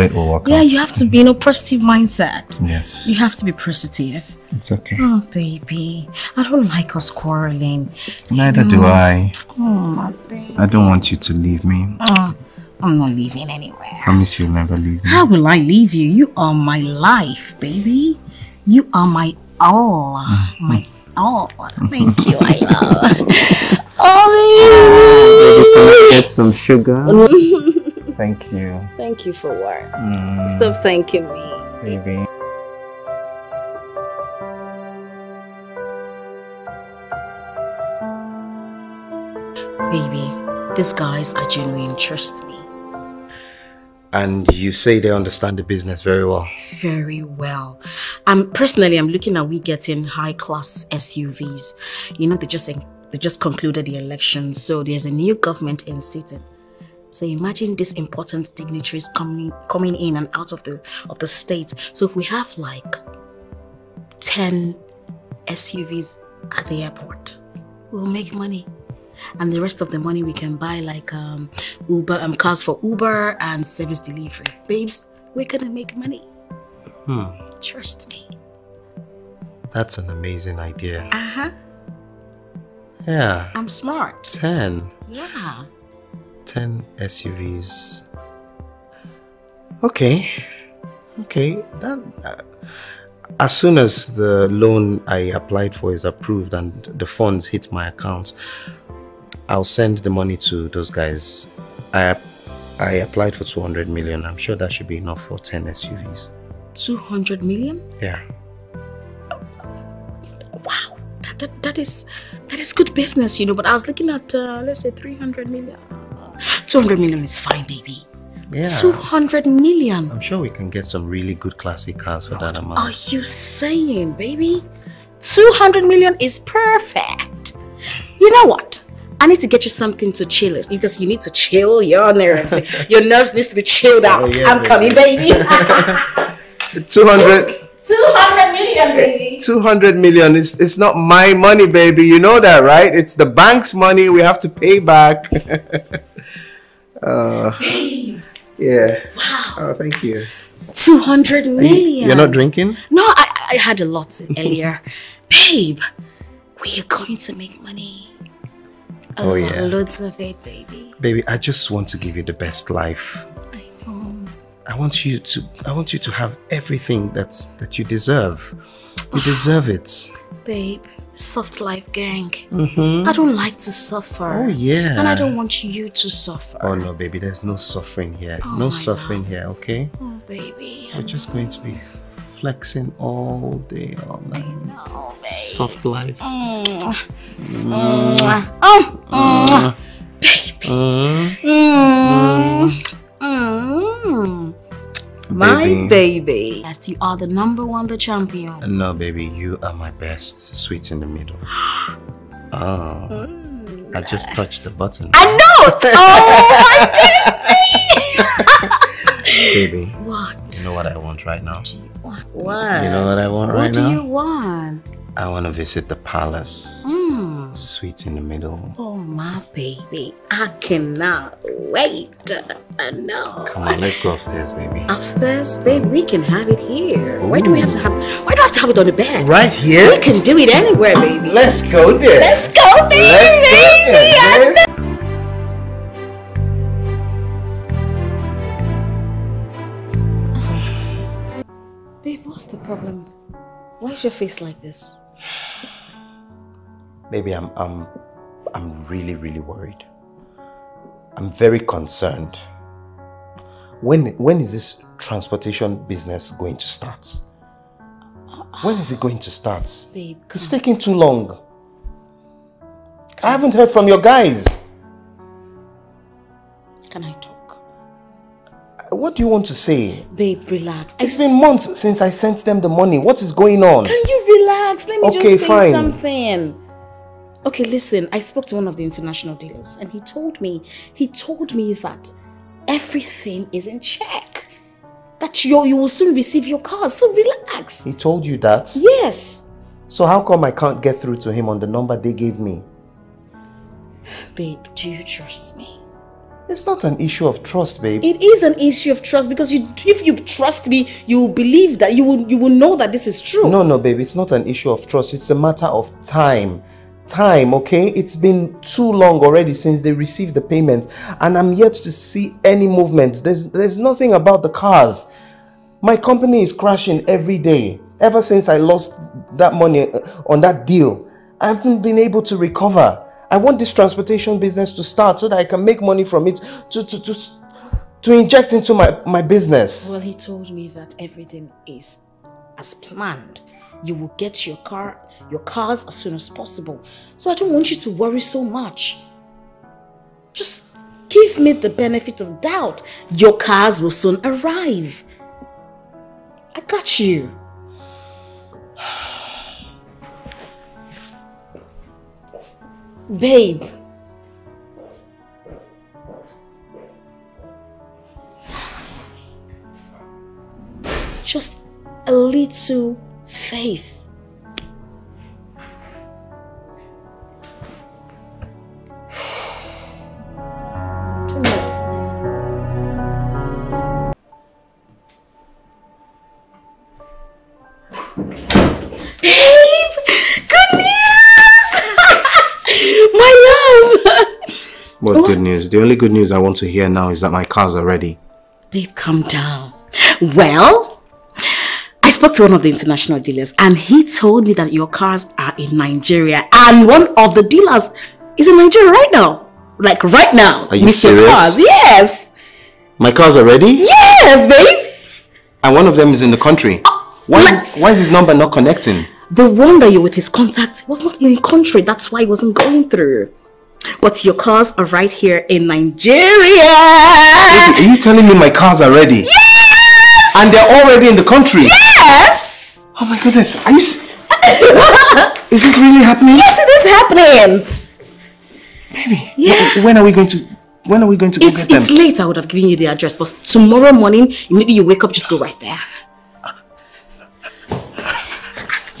it will work out. Yeah, you have to be in a positive mindset. Yes. You have to be positive. It's okay. Oh, baby. I don't like us quarreling. Neither do I. Oh, my baby. I don't want you to leave me. I'm not leaving anywhere. I promise you'll never leave me. How will I leave you? You are my life, baby. You are my all. My all. Thank you, I love. Oh, baby. Can I get some sugar? Thank you. Thank you for work. Stop thanking me. Baby. Baby, these guys are genuine, trust me. And you say they understand the business very well. Very well. Personally, I'm looking at we getting high-class SUVs. You know, they just concluded the election, so there's a new government in sitting. So imagine these important dignitaries coming in and out of the state. So if we have like 10 SUVs at the airport, we'll make money. And the rest of the money we can buy like cars for Uber and service delivery. Babes, we're gonna make money. Trust me. That's an amazing idea. Yeah. I'm smart. 10. Yeah. 10 SUVs. Okay. Okay. As soon as the loan I applied for is approved and the funds hit my account, I'll send the money to those guys. I applied for 200 million. I'm sure that should be enough for 10 SUVs. 200 million? Yeah. Wow, that is good business, you know, but I was looking at, let's say 300 million. 200 million is fine, baby. Yeah. 200 million. I'm sure we can get some really good classic cars for that amount. Are you saying, baby? 200 million is perfect. You know what? I need to get you something to chill it, because you need to chill your nerves. Your nerves need to be chilled out. Oh, yeah, I'm coming, baby. 200 million, baby. 200 million. It's not my money, baby. You know that, right? It's the bank's money. We have to pay back. Babe. Yeah. Wow. Oh, thank you. 200 million. You're not drinking? No, I had a lot earlier. Babe, we are going to make money. Oh, yeah. Loads of it, baby. Baby, I just want to give you the best life. I know. I want you to have everything that you deserve. You deserve it. Babe, soft life gang. I don't like to suffer. Oh, yeah. And I don't want you to suffer. Oh, no, baby. There's no suffering here. Oh, no suffering here, okay? Oh, baby. We're just going to be flexing all day, all night. I know, babe. Soft life. Baby. My baby. Yes, you are the #1, the champion. No, baby, you are my best sweet in the middle. I just touched the button. I know! Oh, my goodness! Baby, what? You know what I want right now? What? You know what I want right now? What do you want? I want to visit the palace. Sweet in the middle. Oh, my baby. I cannot wait. No. Come on, let's go upstairs, baby. Upstairs? Babe, we can have it here. Why do I have to have it on the bed? Right here? We can do it anywhere, baby. Let's go there. Let's go there, baby. What's the problem? Why is your face like this? Baby, I'm really, really worried. I'm very concerned. When is this transportation business going to start? When is it going to start? Babe, it's taking too long. I haven't heard from your guys. Can I talk? What do you want to say? Babe, relax. It's been months since I sent them the money. What is going on? Can you relax? Let me just say something. Okay, listen. I spoke to one of the international dealers and he told me that everything is in check. That you will soon receive your car. So relax. He told you that? Yes. So how come I can't get through to him on the number they gave me? Babe, do you trust me? It's not an issue of trust, babe. It is an issue of trust because if you trust me, you will believe that you will know that this is true. No, babe, it's not an issue of trust. It's a matter of time. Time, okay? It's been too long already since they received the payment, and I'm yet to see any movement. There's nothing about the cars. My company is crashing every day. Ever since I lost that money on that deal, I haven't been able to recover. I want this transportation business to start so that I can make money from it to inject into my business. Well, he told me that everything is as planned. You will get your cars as soon as possible. So I don't want you to worry so much. Just give me the benefit of doubt. Your cars will soon arrive. I got you. Babe. Just a little faith. Good news. The only good news I want to hear now is that my cars are ready. Babe, calm down. Well, I spoke to one of the international dealers and he told me that your cars are in Nigeria and one of the dealers is in Nigeria right now. Like right now. Are you serious? Your cars. Yes. My cars are ready? Yes, babe. And one of them is in the country. Why is his number not connecting? The one that you're with his contact was not in the country. That's why it wasn't going through. But your cars are right here in Nigeria. Listen, are you telling me my cars are ready? Yes! And they're already in the country? Yes! Oh my goodness, are you... Is this really happening? Yes, it is happening! Baby, yeah. When are we going to go get them? It's late, I would have given you the address, but tomorrow morning, maybe you wake up, just go right there.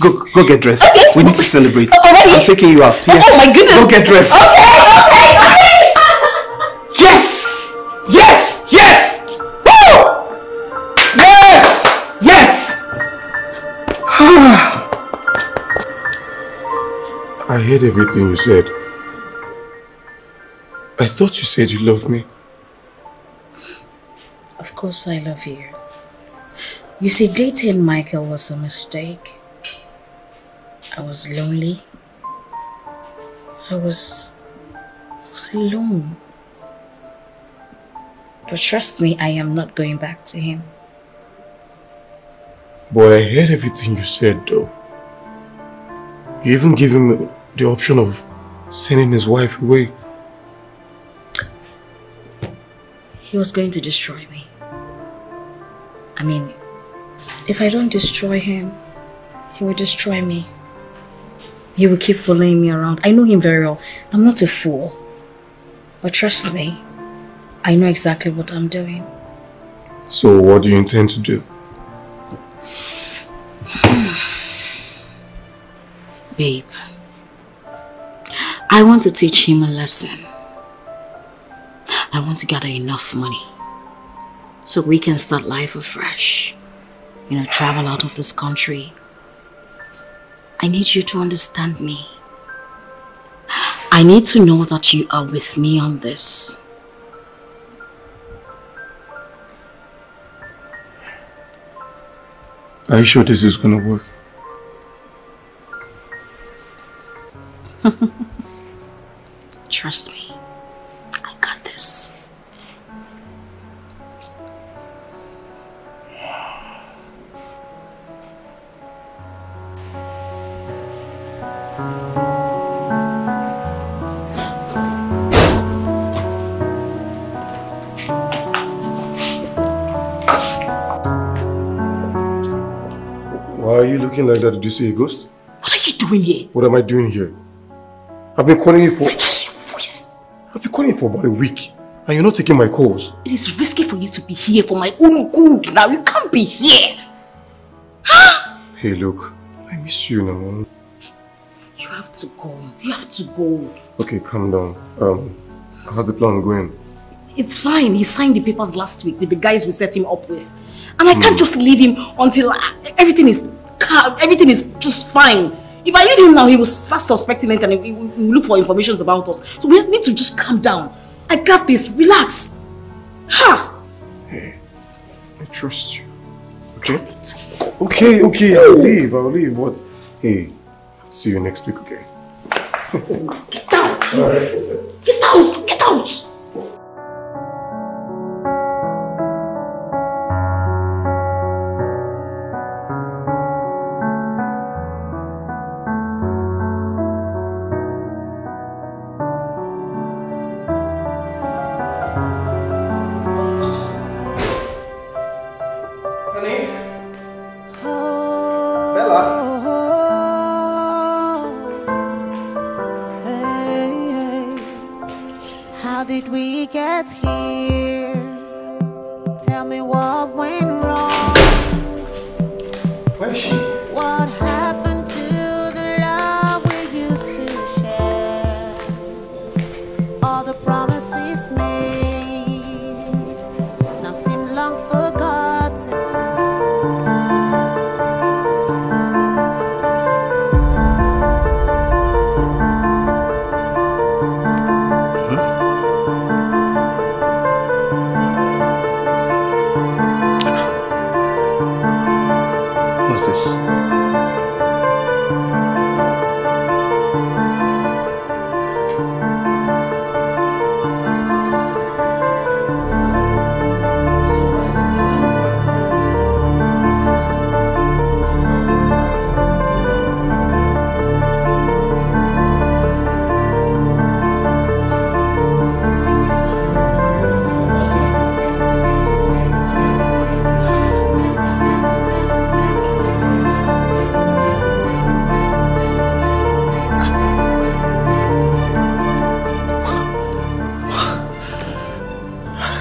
Go get dressed. Okay. We need to celebrate. Already? I'm taking you out. Yes. Oh my goodness. Go get dressed. Okay. Yes. Yes. Yes. Woo! Yes. Yes. I heard everything you said. I thought you said you loved me. Of course I love you. You see, dating Michael was a mistake. I was lonely. I was alone. But trust me, I am not going back to him. Boy, I heard everything you said though. You even gave him the option of sending his wife away. He was going to destroy me. I mean, if I don't destroy him, he will destroy me. He will keep following me around. I know him very well. I'm not a fool. But trust me, I know exactly what I'm doing. So what do you intend to do? Babe, I want to teach him a lesson. I want to gather enough money so we can start life afresh. You know, travel out of this country. I need you to understand me. I need to know that you are with me on this. Are you sure this is gonna work? Trust me. I got this. Why are you looking like that? Did you see a ghost? What are you doing here? What am I doing here? I've been calling you for... Just your voice! I've been calling you for about a week and you're not taking my calls. It is risky for you to be here for my own good now. You can't be here! Huh? Hey, look. I miss you now. You have to go. You have to go. Okay, calm down. How's the plan going? It's fine. He signed the papers last week with the guys we set him up with. And I can't just leave him until everything is just fine. If I leave him now, he will start suspecting it and he will look for information about us. So we need to just calm down. I got this. Relax. Ha! Hey, I trust you. Okay? Okay, okay. I'll leave. I'll leave. What? Hey, I'll see you next week, okay? Get out! Right. Get out! Get out!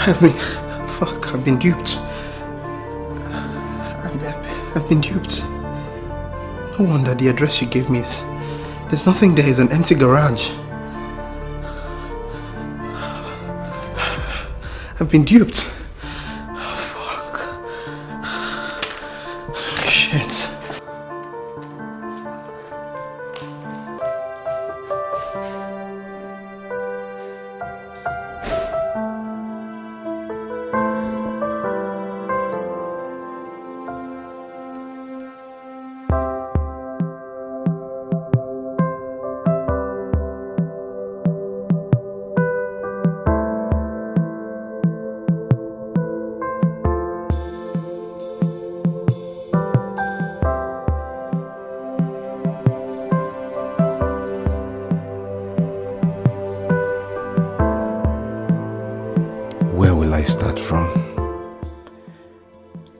I've been duped. I've been duped. No wonder the address you gave me is... There's nothing there, it's an empty garage. I've been duped. Fuck. Shit.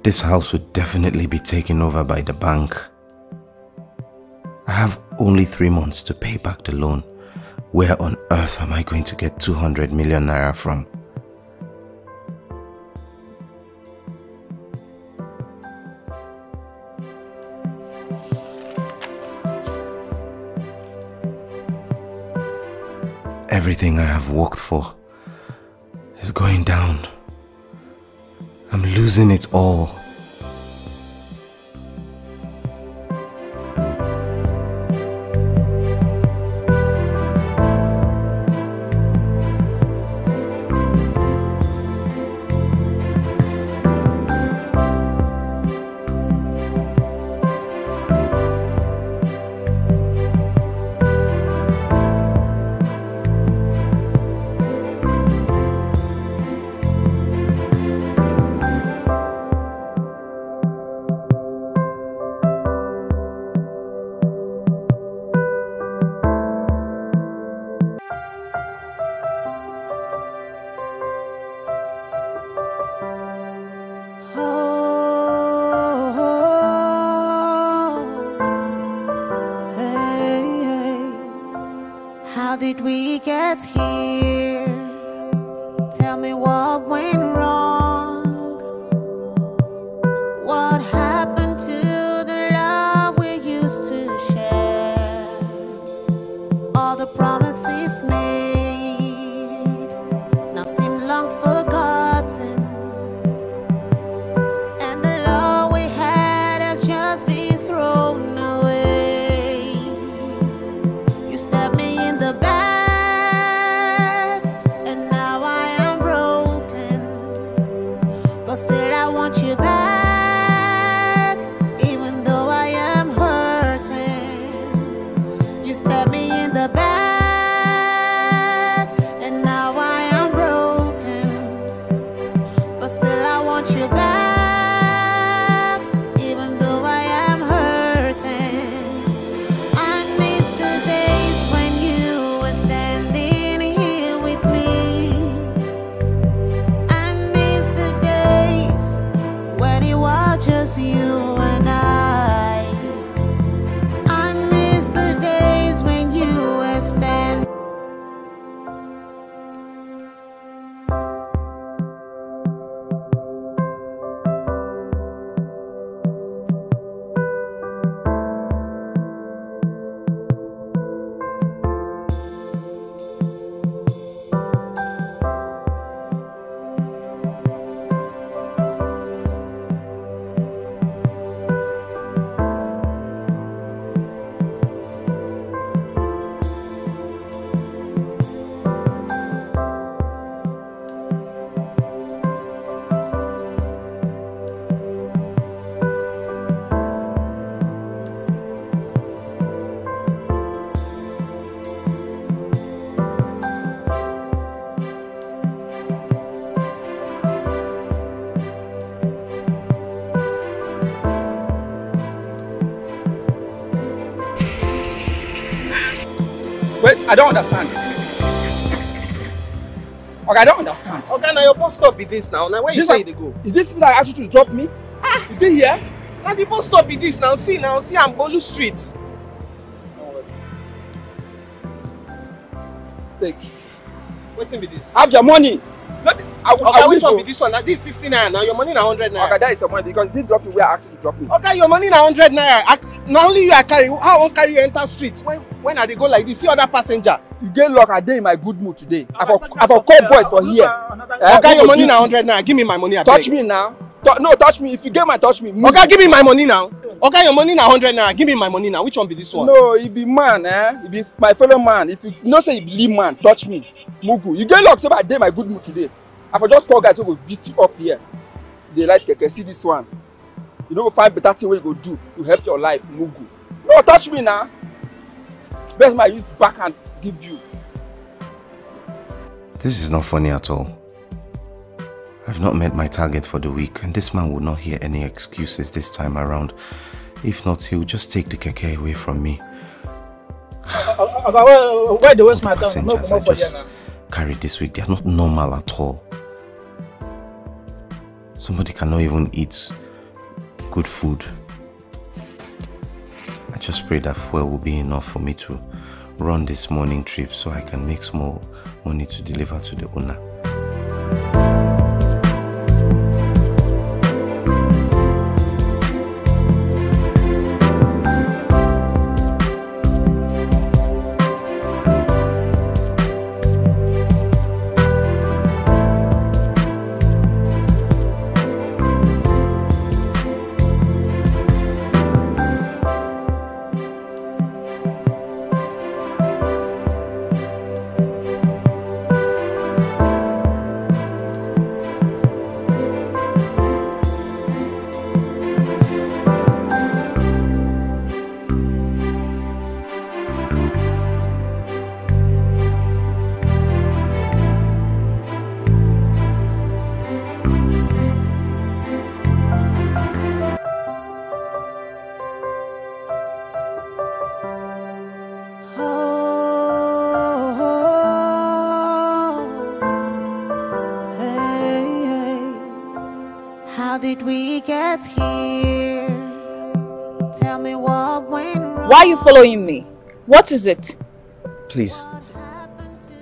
This house would definitely be taken over by the bank. I have only 3 months to pay back the loan. Where on earth am I going to get 200 million naira from? Everything I have worked for is going down. I'm losing it all. All the promises made now seem long for You stabbed me in the back, and now I am broken, but still I want you back, even though I am hurting. You stabbed me in the back, and now I am broken, but still I want you back. Wait, I don't understand. Okay, I don't understand. Okay, now your bus stop be this now. Now where you say you go? Is this because I asked you to drop me? Ah. Is it here? Now the bus stop be this now. See now, see I'm Bolu Street. Take. What's in with this? Have your money. Not, I wish one be this one. Now this 15 naira. Now your money now 100 naira. Okay, that is the money because you didn't drop me where I asked you to drop me. Okay, your money now 100 naira. Not only you I carry, I won't carry you enter streets. When are they go like this? See other passenger. You get luck, I day in my good mood today. No, I for call boys for here. Okay, your money now 100 now. Give me my money. Touch me now. No, touch me. If you get my touch me. Okay, give me my money now. Okay, your money now 100 now. Give me my money now. Which one be this one? No, it be man, eh? It be my fellow man. If you not say it be man, touch me. Mugu. You get luck, say I day in my good mood today. I for just call guys who will beat you up here. They like keke. See this one. You know, find better thing you go do to help your life, Mugu. No, touch me now. Best man, use back and give you. This is not funny at all. I've not met my target for the week, and this man will not hear any excuses this time around. If not, he will just take the keke away from me. Where the waste my time? No, I just carried this week. They are not normal at all. Somebody cannot even eat good food. I just pray that fuel will be enough for me to run this morning trip so I can make some more money to deliver to the owner. Why are you following me? What is it? Please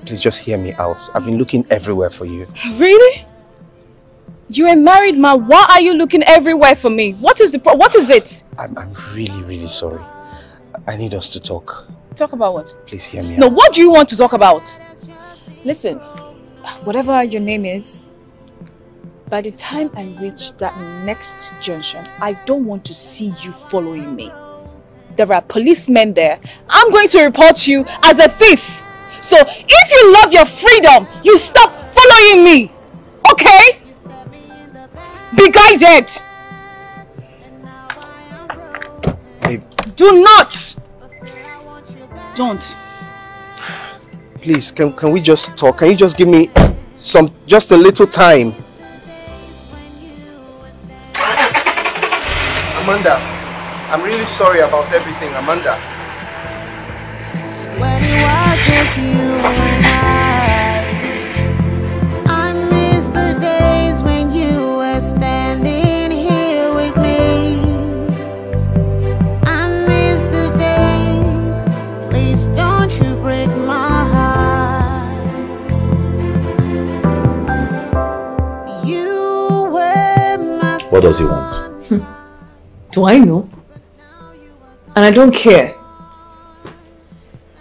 just hear me out. I've been looking everywhere for you. Really? You're a married man. Why are you looking everywhere for me? What is it? I'm really sorry. I need us to talk. Talk about what? Please hear me out. No, what do you want to talk about? Listen, whatever your name is, by the time I reach that next junction, I don't want to see you following me. There are policemen there. I'm going to report you as a thief. So if you love your freedom, you stop following me. Okay? Be guided. Babe. Do not. Don't. Please, can we just talk? Can you just give me some, just a little time? Amanda, I'm really sorry about everything, Amanda. When he watches you and I miss the days when you were standing here with me. I miss the days, please don't you break my heart. You were my son. What does he want? Do I know? And I don't care.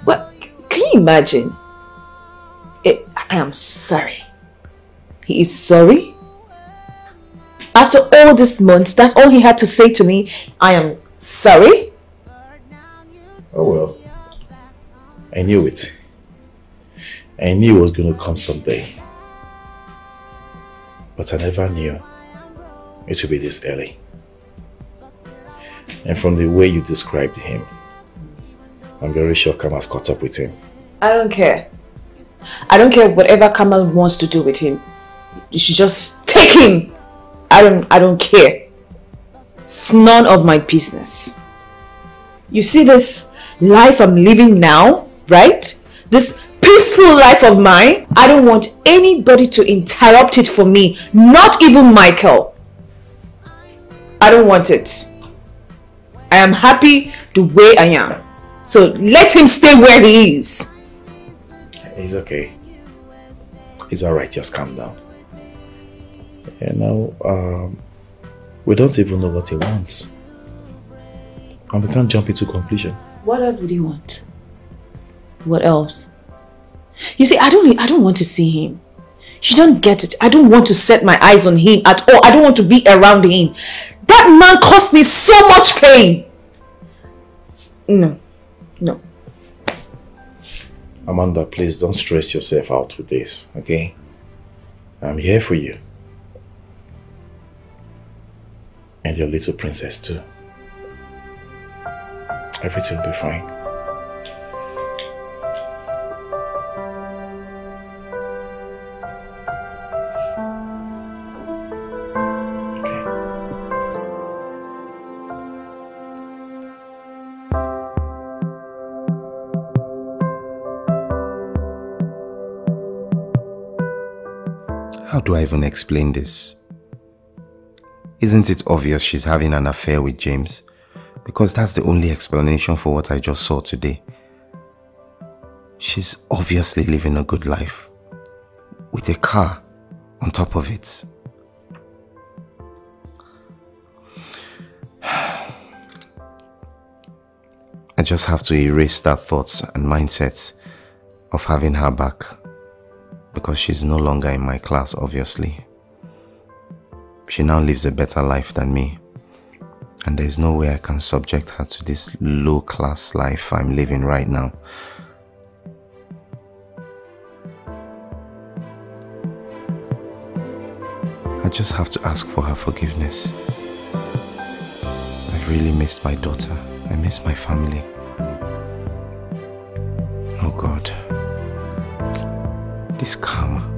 What? Can you imagine? I am sorry. He is sorry? After all these months, that's all he had to say to me. I am sorry? Oh well. I knew it. I knew it was going to come someday. But I never knew it would be this early. And from the way you described him, I'm very sure Kamal's caught up with him. I don't care. I don't care whatever Kamal wants to do with him. You should just take him. I don't care. It's none of my business. You see this life I'm living now, right? This peaceful life of mine. I don't want anybody to interrupt it for me. Not even Michael. I don't want it. I am happy the way I am. So let him stay where he is. He's okay. He's alright, just calm down. You know, we don't even know what he wants. And we can't jump into conclusion. What else would he want? What else? You see, I don't want to see him. You don't get it. I don't want to set my eyes on him at all. I don't want to be around him. That man caused me so much pain. No. No. Amanda, please don't stress yourself out with this, okay? I'm here for you. And your little princess too. Everything will be fine. Do I even explain this? Isn't it obvious she's having an affair with James? Because that's the only explanation for what I just saw today. She's obviously living a good life, with a car on top of it. I just have to erase that thoughts and mindset of having her back. Because she's no longer in my class, obviously. She now lives a better life than me. And there's no way I can subject her to this low-class life I'm living right now. I just have to ask for her forgiveness. I've really missed my daughter. I miss my family. Oh God. This karma.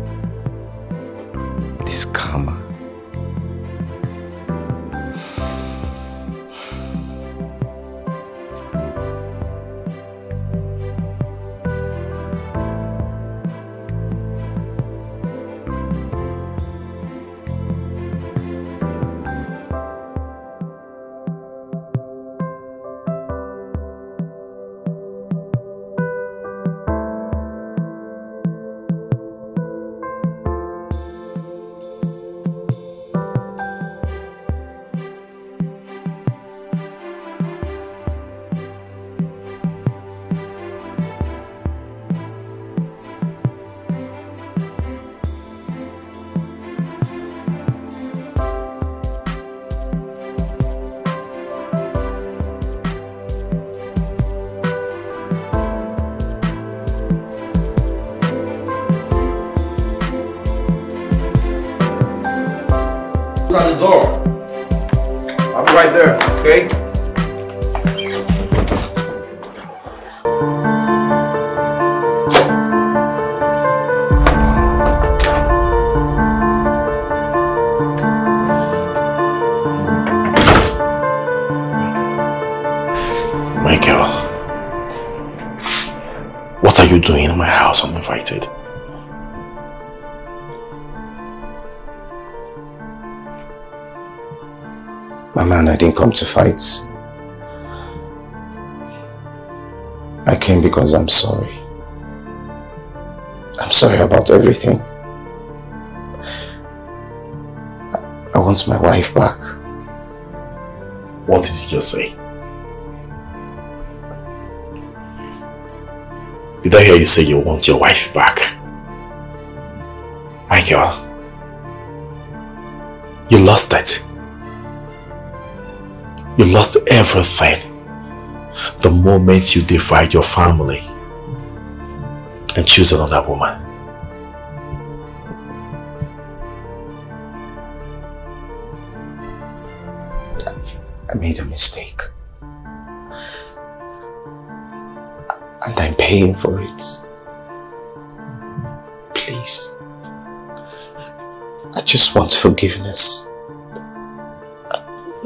on the door. I'll be right there, okay? Michael, what are you doing in my house uninvited? My man, I didn't come to fight. I came because I'm sorry. I'm sorry about everything. I want my wife back. What did you just say? Did I hear you say you want your wife back? Michael, you lost it. You lost everything the moment you divide your family and choose another woman. I made a mistake. And I'm paying for it. Please. I just want forgiveness.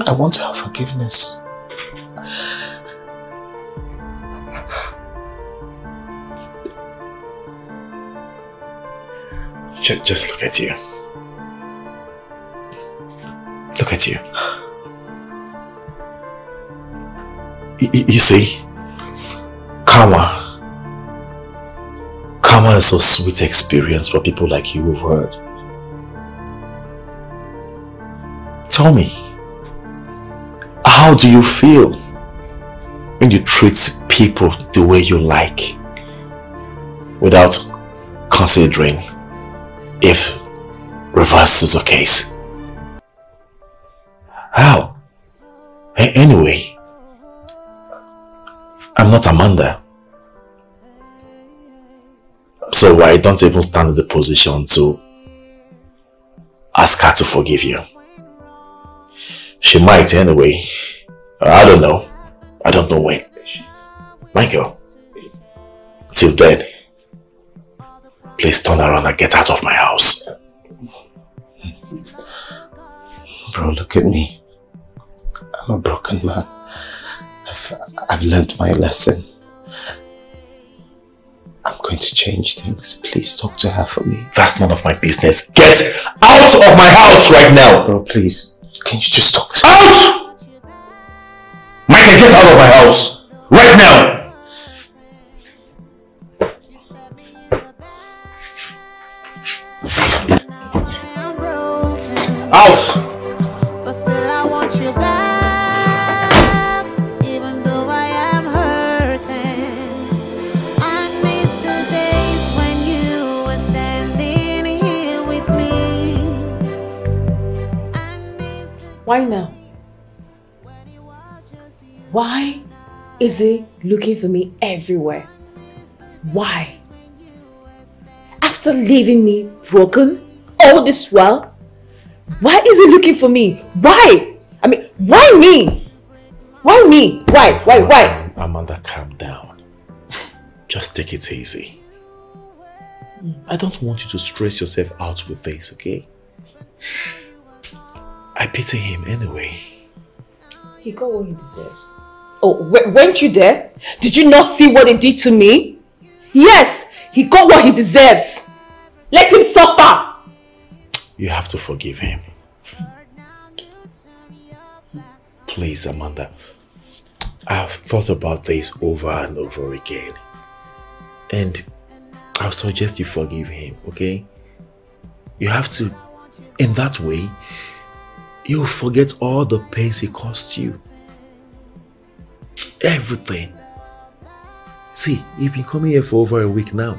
I want her forgiveness. Just look at you. Look at you. You see? Karma is a sweet experience for people like you who've heard. Tell me, how do you feel when you treat people the way you like without considering if reverse is the case? How? Anyway, I'm not Amanda. So I don't even stand in the position to ask her to forgive you. She might anyway. I don't know. I don't know when. Michael, till then, please turn around and get out of my house. Bro, look at me. I'm a broken man. I've learned my lesson. I'm going to change things. Please talk to her for me. That's none of my business. Get out of my house right now! Bro, please. Can you just talk to me? Out! Michael, get out of my house! Right now! Out! Why now? Why is he looking for me everywhere? Why? After leaving me broken all this while? Why is he looking for me? Why? I mean, why me? Why me? Why? Amanda, calm down. Just take it easy. I don't want you to stress yourself out with this, okay? I pity him anyway. He got what he deserves. Oh, weren't you there? Did you not see what he did to me? Yes, he got what he deserves. Let him suffer. You have to forgive him. Please, Amanda. I've thought about this over and over again. And I'll suggest you forgive him, okay? You have to, in that way, you forget all the pains he caused you. Everything. See, you've been coming here for over a week now.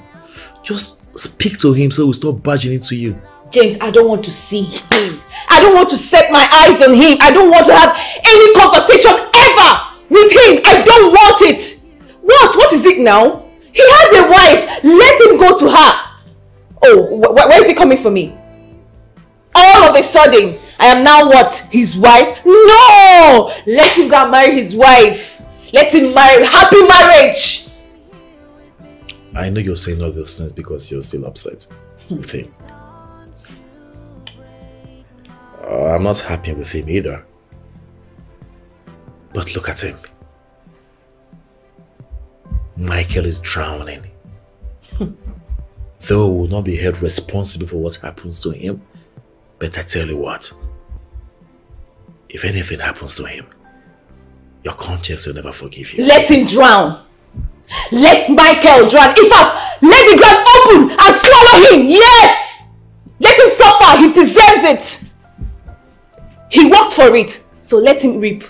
Just speak to him so he'll stop barging into you. James, I don't want to see him. I don't want to set my eyes on him. I don't want to have any conversation ever with him. I don't want it. What? What is it now? He has a wife. Let him go to her. Oh, where is he coming for me? All of a sudden. I am now what? His wife? No! Let him go and marry his wife. Let him marry. Happy marriage! I know you're saying all those things because you're still upset with him. I'm not happy with him either. But look at him. Michael is drowning. Though we will not be held responsible for what happens to him, but I tell you what, if anything happens to him, your conscience will never forgive you. Let him drown. Let Michael drown. In fact, let the ground open and swallow him. Yes! Let him suffer. He deserves it. He worked for it. So let him reap.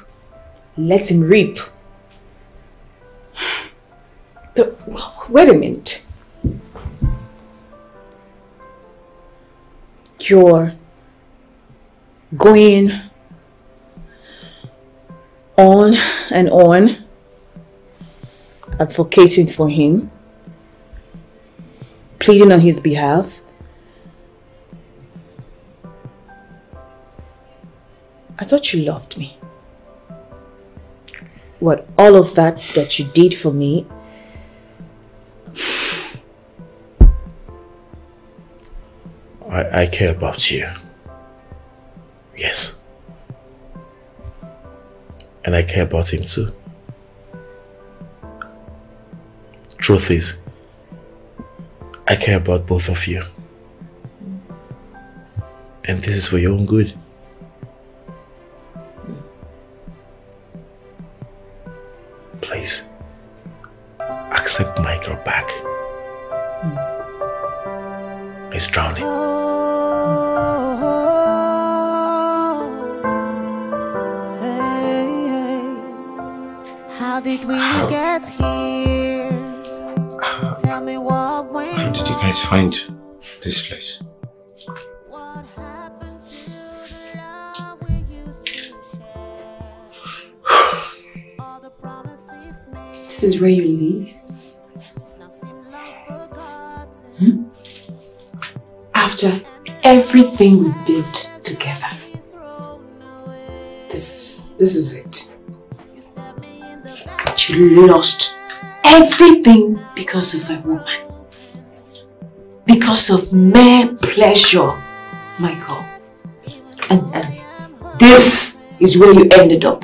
Let him reap. But wait a minute. You're going on and on advocating for him, pleading on his behalf. I thought you loved me. What, all of that you did for me, I care about you. Yes. And I care about him too. Truth is, I care about both of you. And this is for your own good. Please, accept Michael back. He's drowning. How did we get here? Tell me what went. How did you guys find this place? What happened to the love we used to share? All the promises made. This is where you live? After everything we built together. This is it. You lost everything because of a woman. Because of mere pleasure, Michael. And this is where you ended up.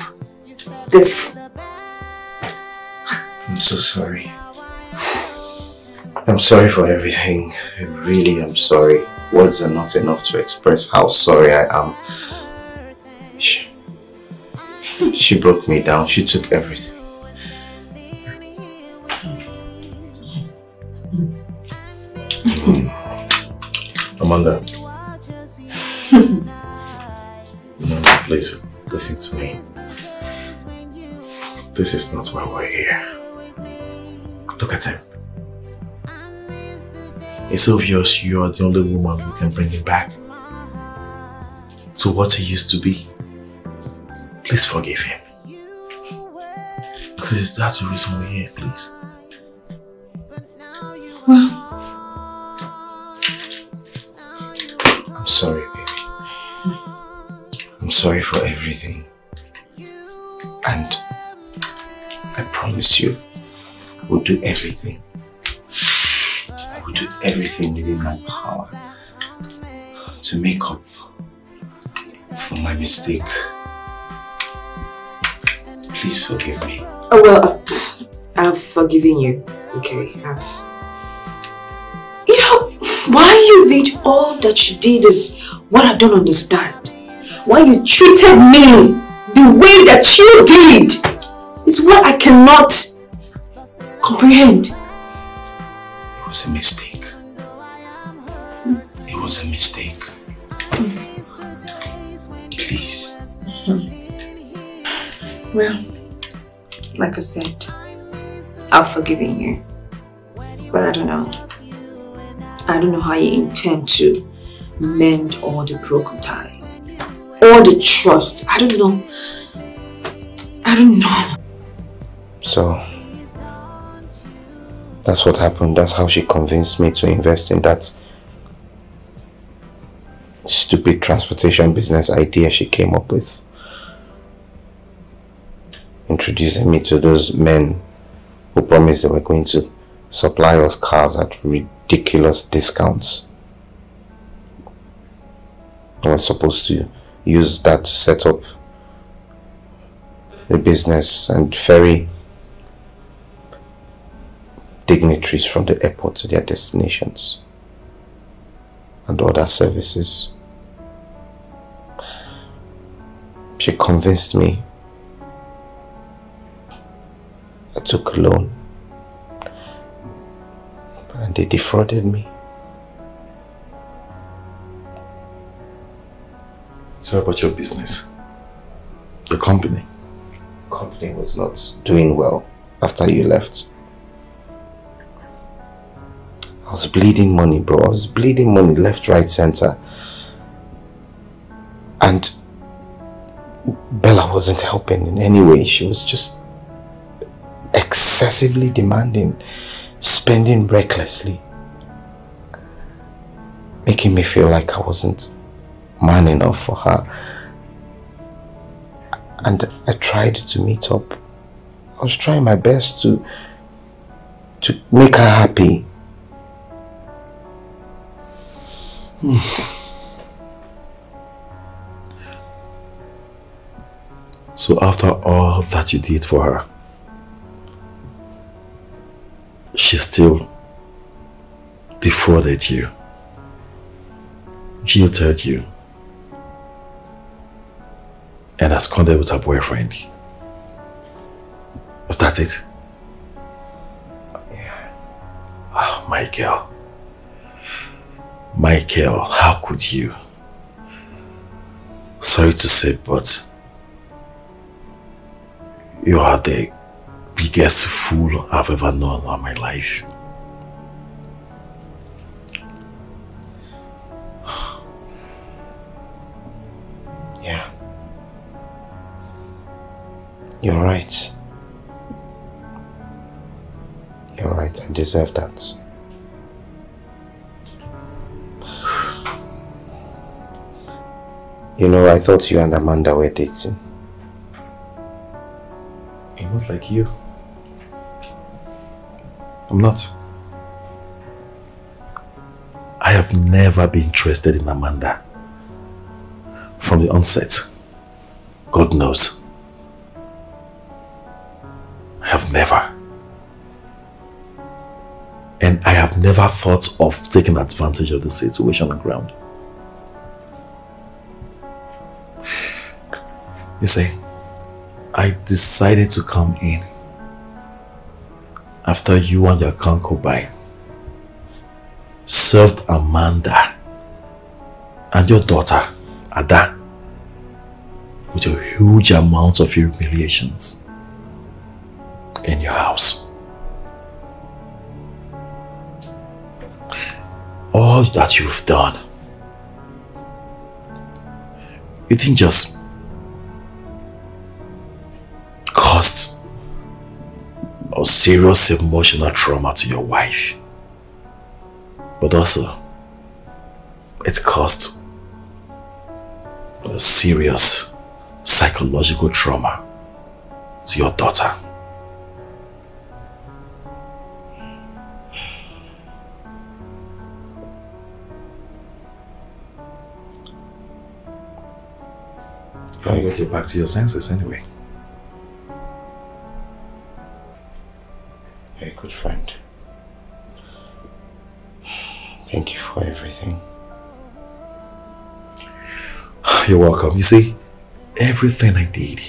This. I'm so sorry. I'm sorry for everything. I really am sorry. Words are not enough to express how sorry I am. She broke me down. She took everything. Amanda. Amanda, please, listen to me. This is not why we're here. Look at him. It's obvious you are the only woman who can bring him back to what he used to be. Please forgive him. Please, that's the reason we're here, please. Well, I'm sorry, baby. I'm sorry for everything. And I promise you, we'll do everything. I will do everything within my power to make up for my mistake. Please forgive me. Oh, well, I've forgiven you. Okay, I've... You know, why you did all that you did is what I don't understand. Why you treated me the way that you did is what I cannot comprehend. It was a mistake. It was a mistake. Please. Well, like I said, I've forgiven you. But I don't know. I don't know how you intend to mend all the broken ties. All the trust. I don't know. I don't know. So... that's what happened. That's how she convinced me to invest in that stupid transportation business idea she came up with. Introducing me to those men who promised they were going to supply us cars at ridiculous discounts. I was supposed to use that to set up the business and ferry dignitaries from the airport to their destinations and other services. She convinced me. I took a loan and they defrauded me. So about your business, your company? The company was not doing well after you left. I was bleeding money, bro. I was bleeding money left, right, center. And Bella wasn't helping in any way. She was just excessively demanding, spending recklessly, making me feel like I wasn't man enough for her. And I tried to meet up. I was trying my best to make her happy. So after all that you did for her, she still defrauded you, jilted you, and has contact with her boyfriend. Was that it? Yeah. Oh, Michael. Michael, how could you? Sorry to say, but you are the biggest fool I've ever known in my life. Yeah. You're right. You're right, I deserve that. You know, I thought you and Amanda were dating. I'm not like you. I'm not. I have never been interested in Amanda. From the onset. God knows. I have never. And I have never thought of taking advantage of the situation on the ground. You see, I decided to come in after you and your concubine served Amanda and your daughter, Ada, with a huge amount of humiliations in your house. All that you've done, you didn't just cost or serious emotional trauma to your wife, but also it caused a serious psychological trauma to your daughter. Can you get back to your senses anyway? Hey, good friend. Thank you for everything. You're welcome. You see, everything I did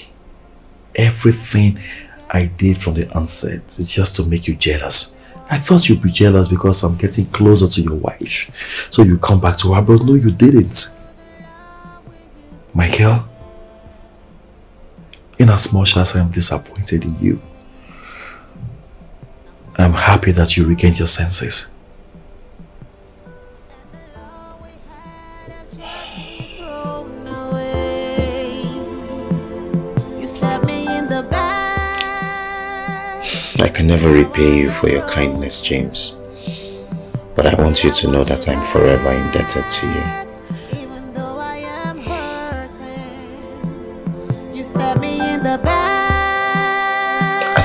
from the onset is just to make you jealous. I thought you'd be jealous because I'm getting closer to your wife, so you come back to her, but no, you didn't. Michael, in as much as I am disappointed in you, I'm happy that you regained your senses. I can never repay you for your kindness, James, but I want you to know that I'm forever indebted to you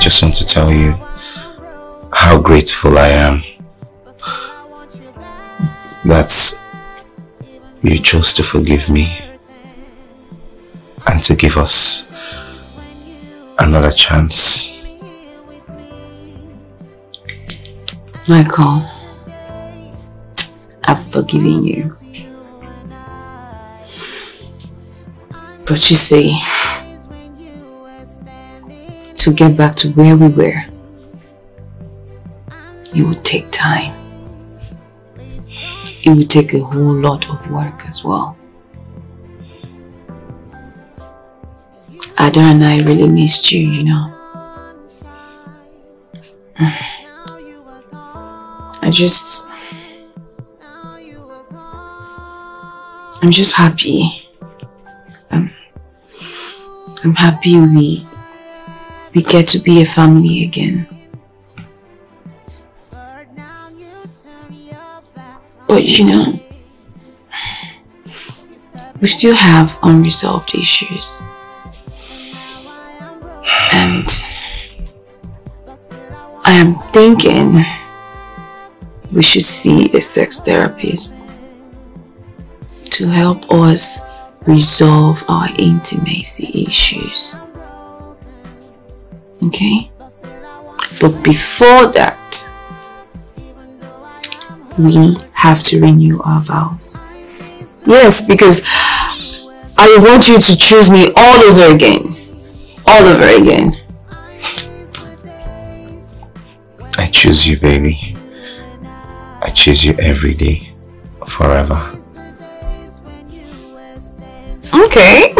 just want to tell you how grateful I am that you chose to forgive me and to give us another chance. Michael, I've forgiven you. But you see, to get back to where we were, it would take time. It would take a whole lot of work as well. Ada and I really missed you, you know. I'm just happy. I'm happy we get to be a family again. But you know, we still have unresolved issues. And I am thinking we should see a sex therapist to help us resolve our intimacy issues. Okay? But before that, we have to renew our vows. Yes, because I want you to choose me all over again. All over again. I choose you, baby. I choose you every day, forever. Okay.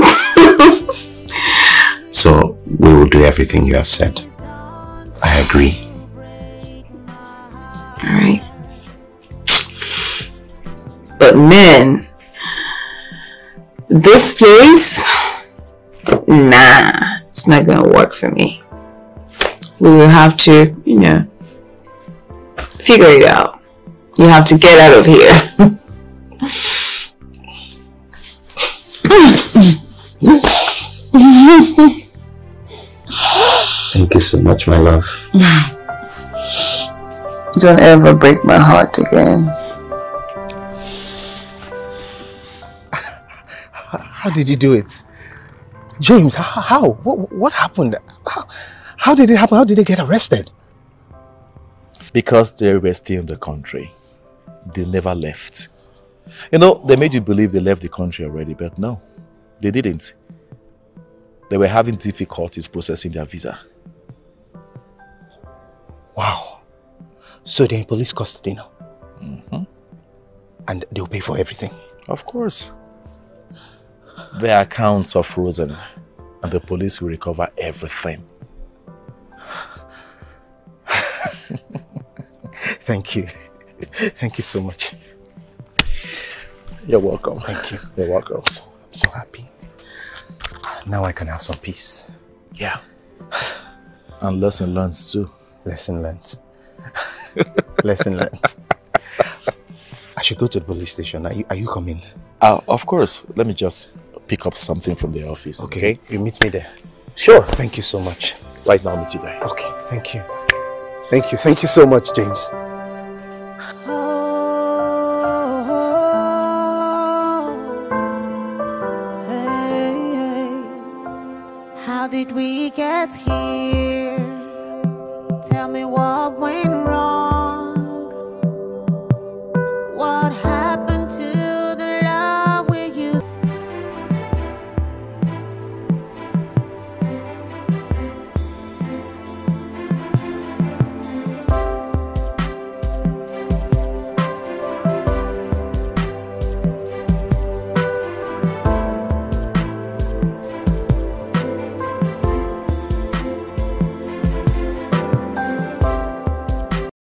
So we will do everything you have said. I agree. All right. But man, this place, nah, it's not gonna work for me. We will have to, you know, figure it out. You have to get out of here. Thank you so much, my love. Don't ever break my heart again. How did you do it? James, how? What happened? How did it happen? How did they get arrested? Because they were still in the country. They never left. You know, they made you believe they left the country already, but no, they didn't. They were having difficulties processing their visa. Wow. So they're in police custody now? Mm-hmm. And they'll pay for everything? Of course. Their accounts are frozen and the police will recover everything. Thank you. Thank you so much. You're welcome. Thank you. You're welcome. I'm so happy. Now I can have some peace. Yeah. And lesson learned too. Lesson learned. Lesson learned. I should go to the police station. Are you coming? Of course. Let me just pick up something from the office. Okay. You meet me there. Sure. Thank you so much. Right now, I'll meet you there. Okay. Thank you. Thank you. Thank you so much, James. How did we get here? Tell me why.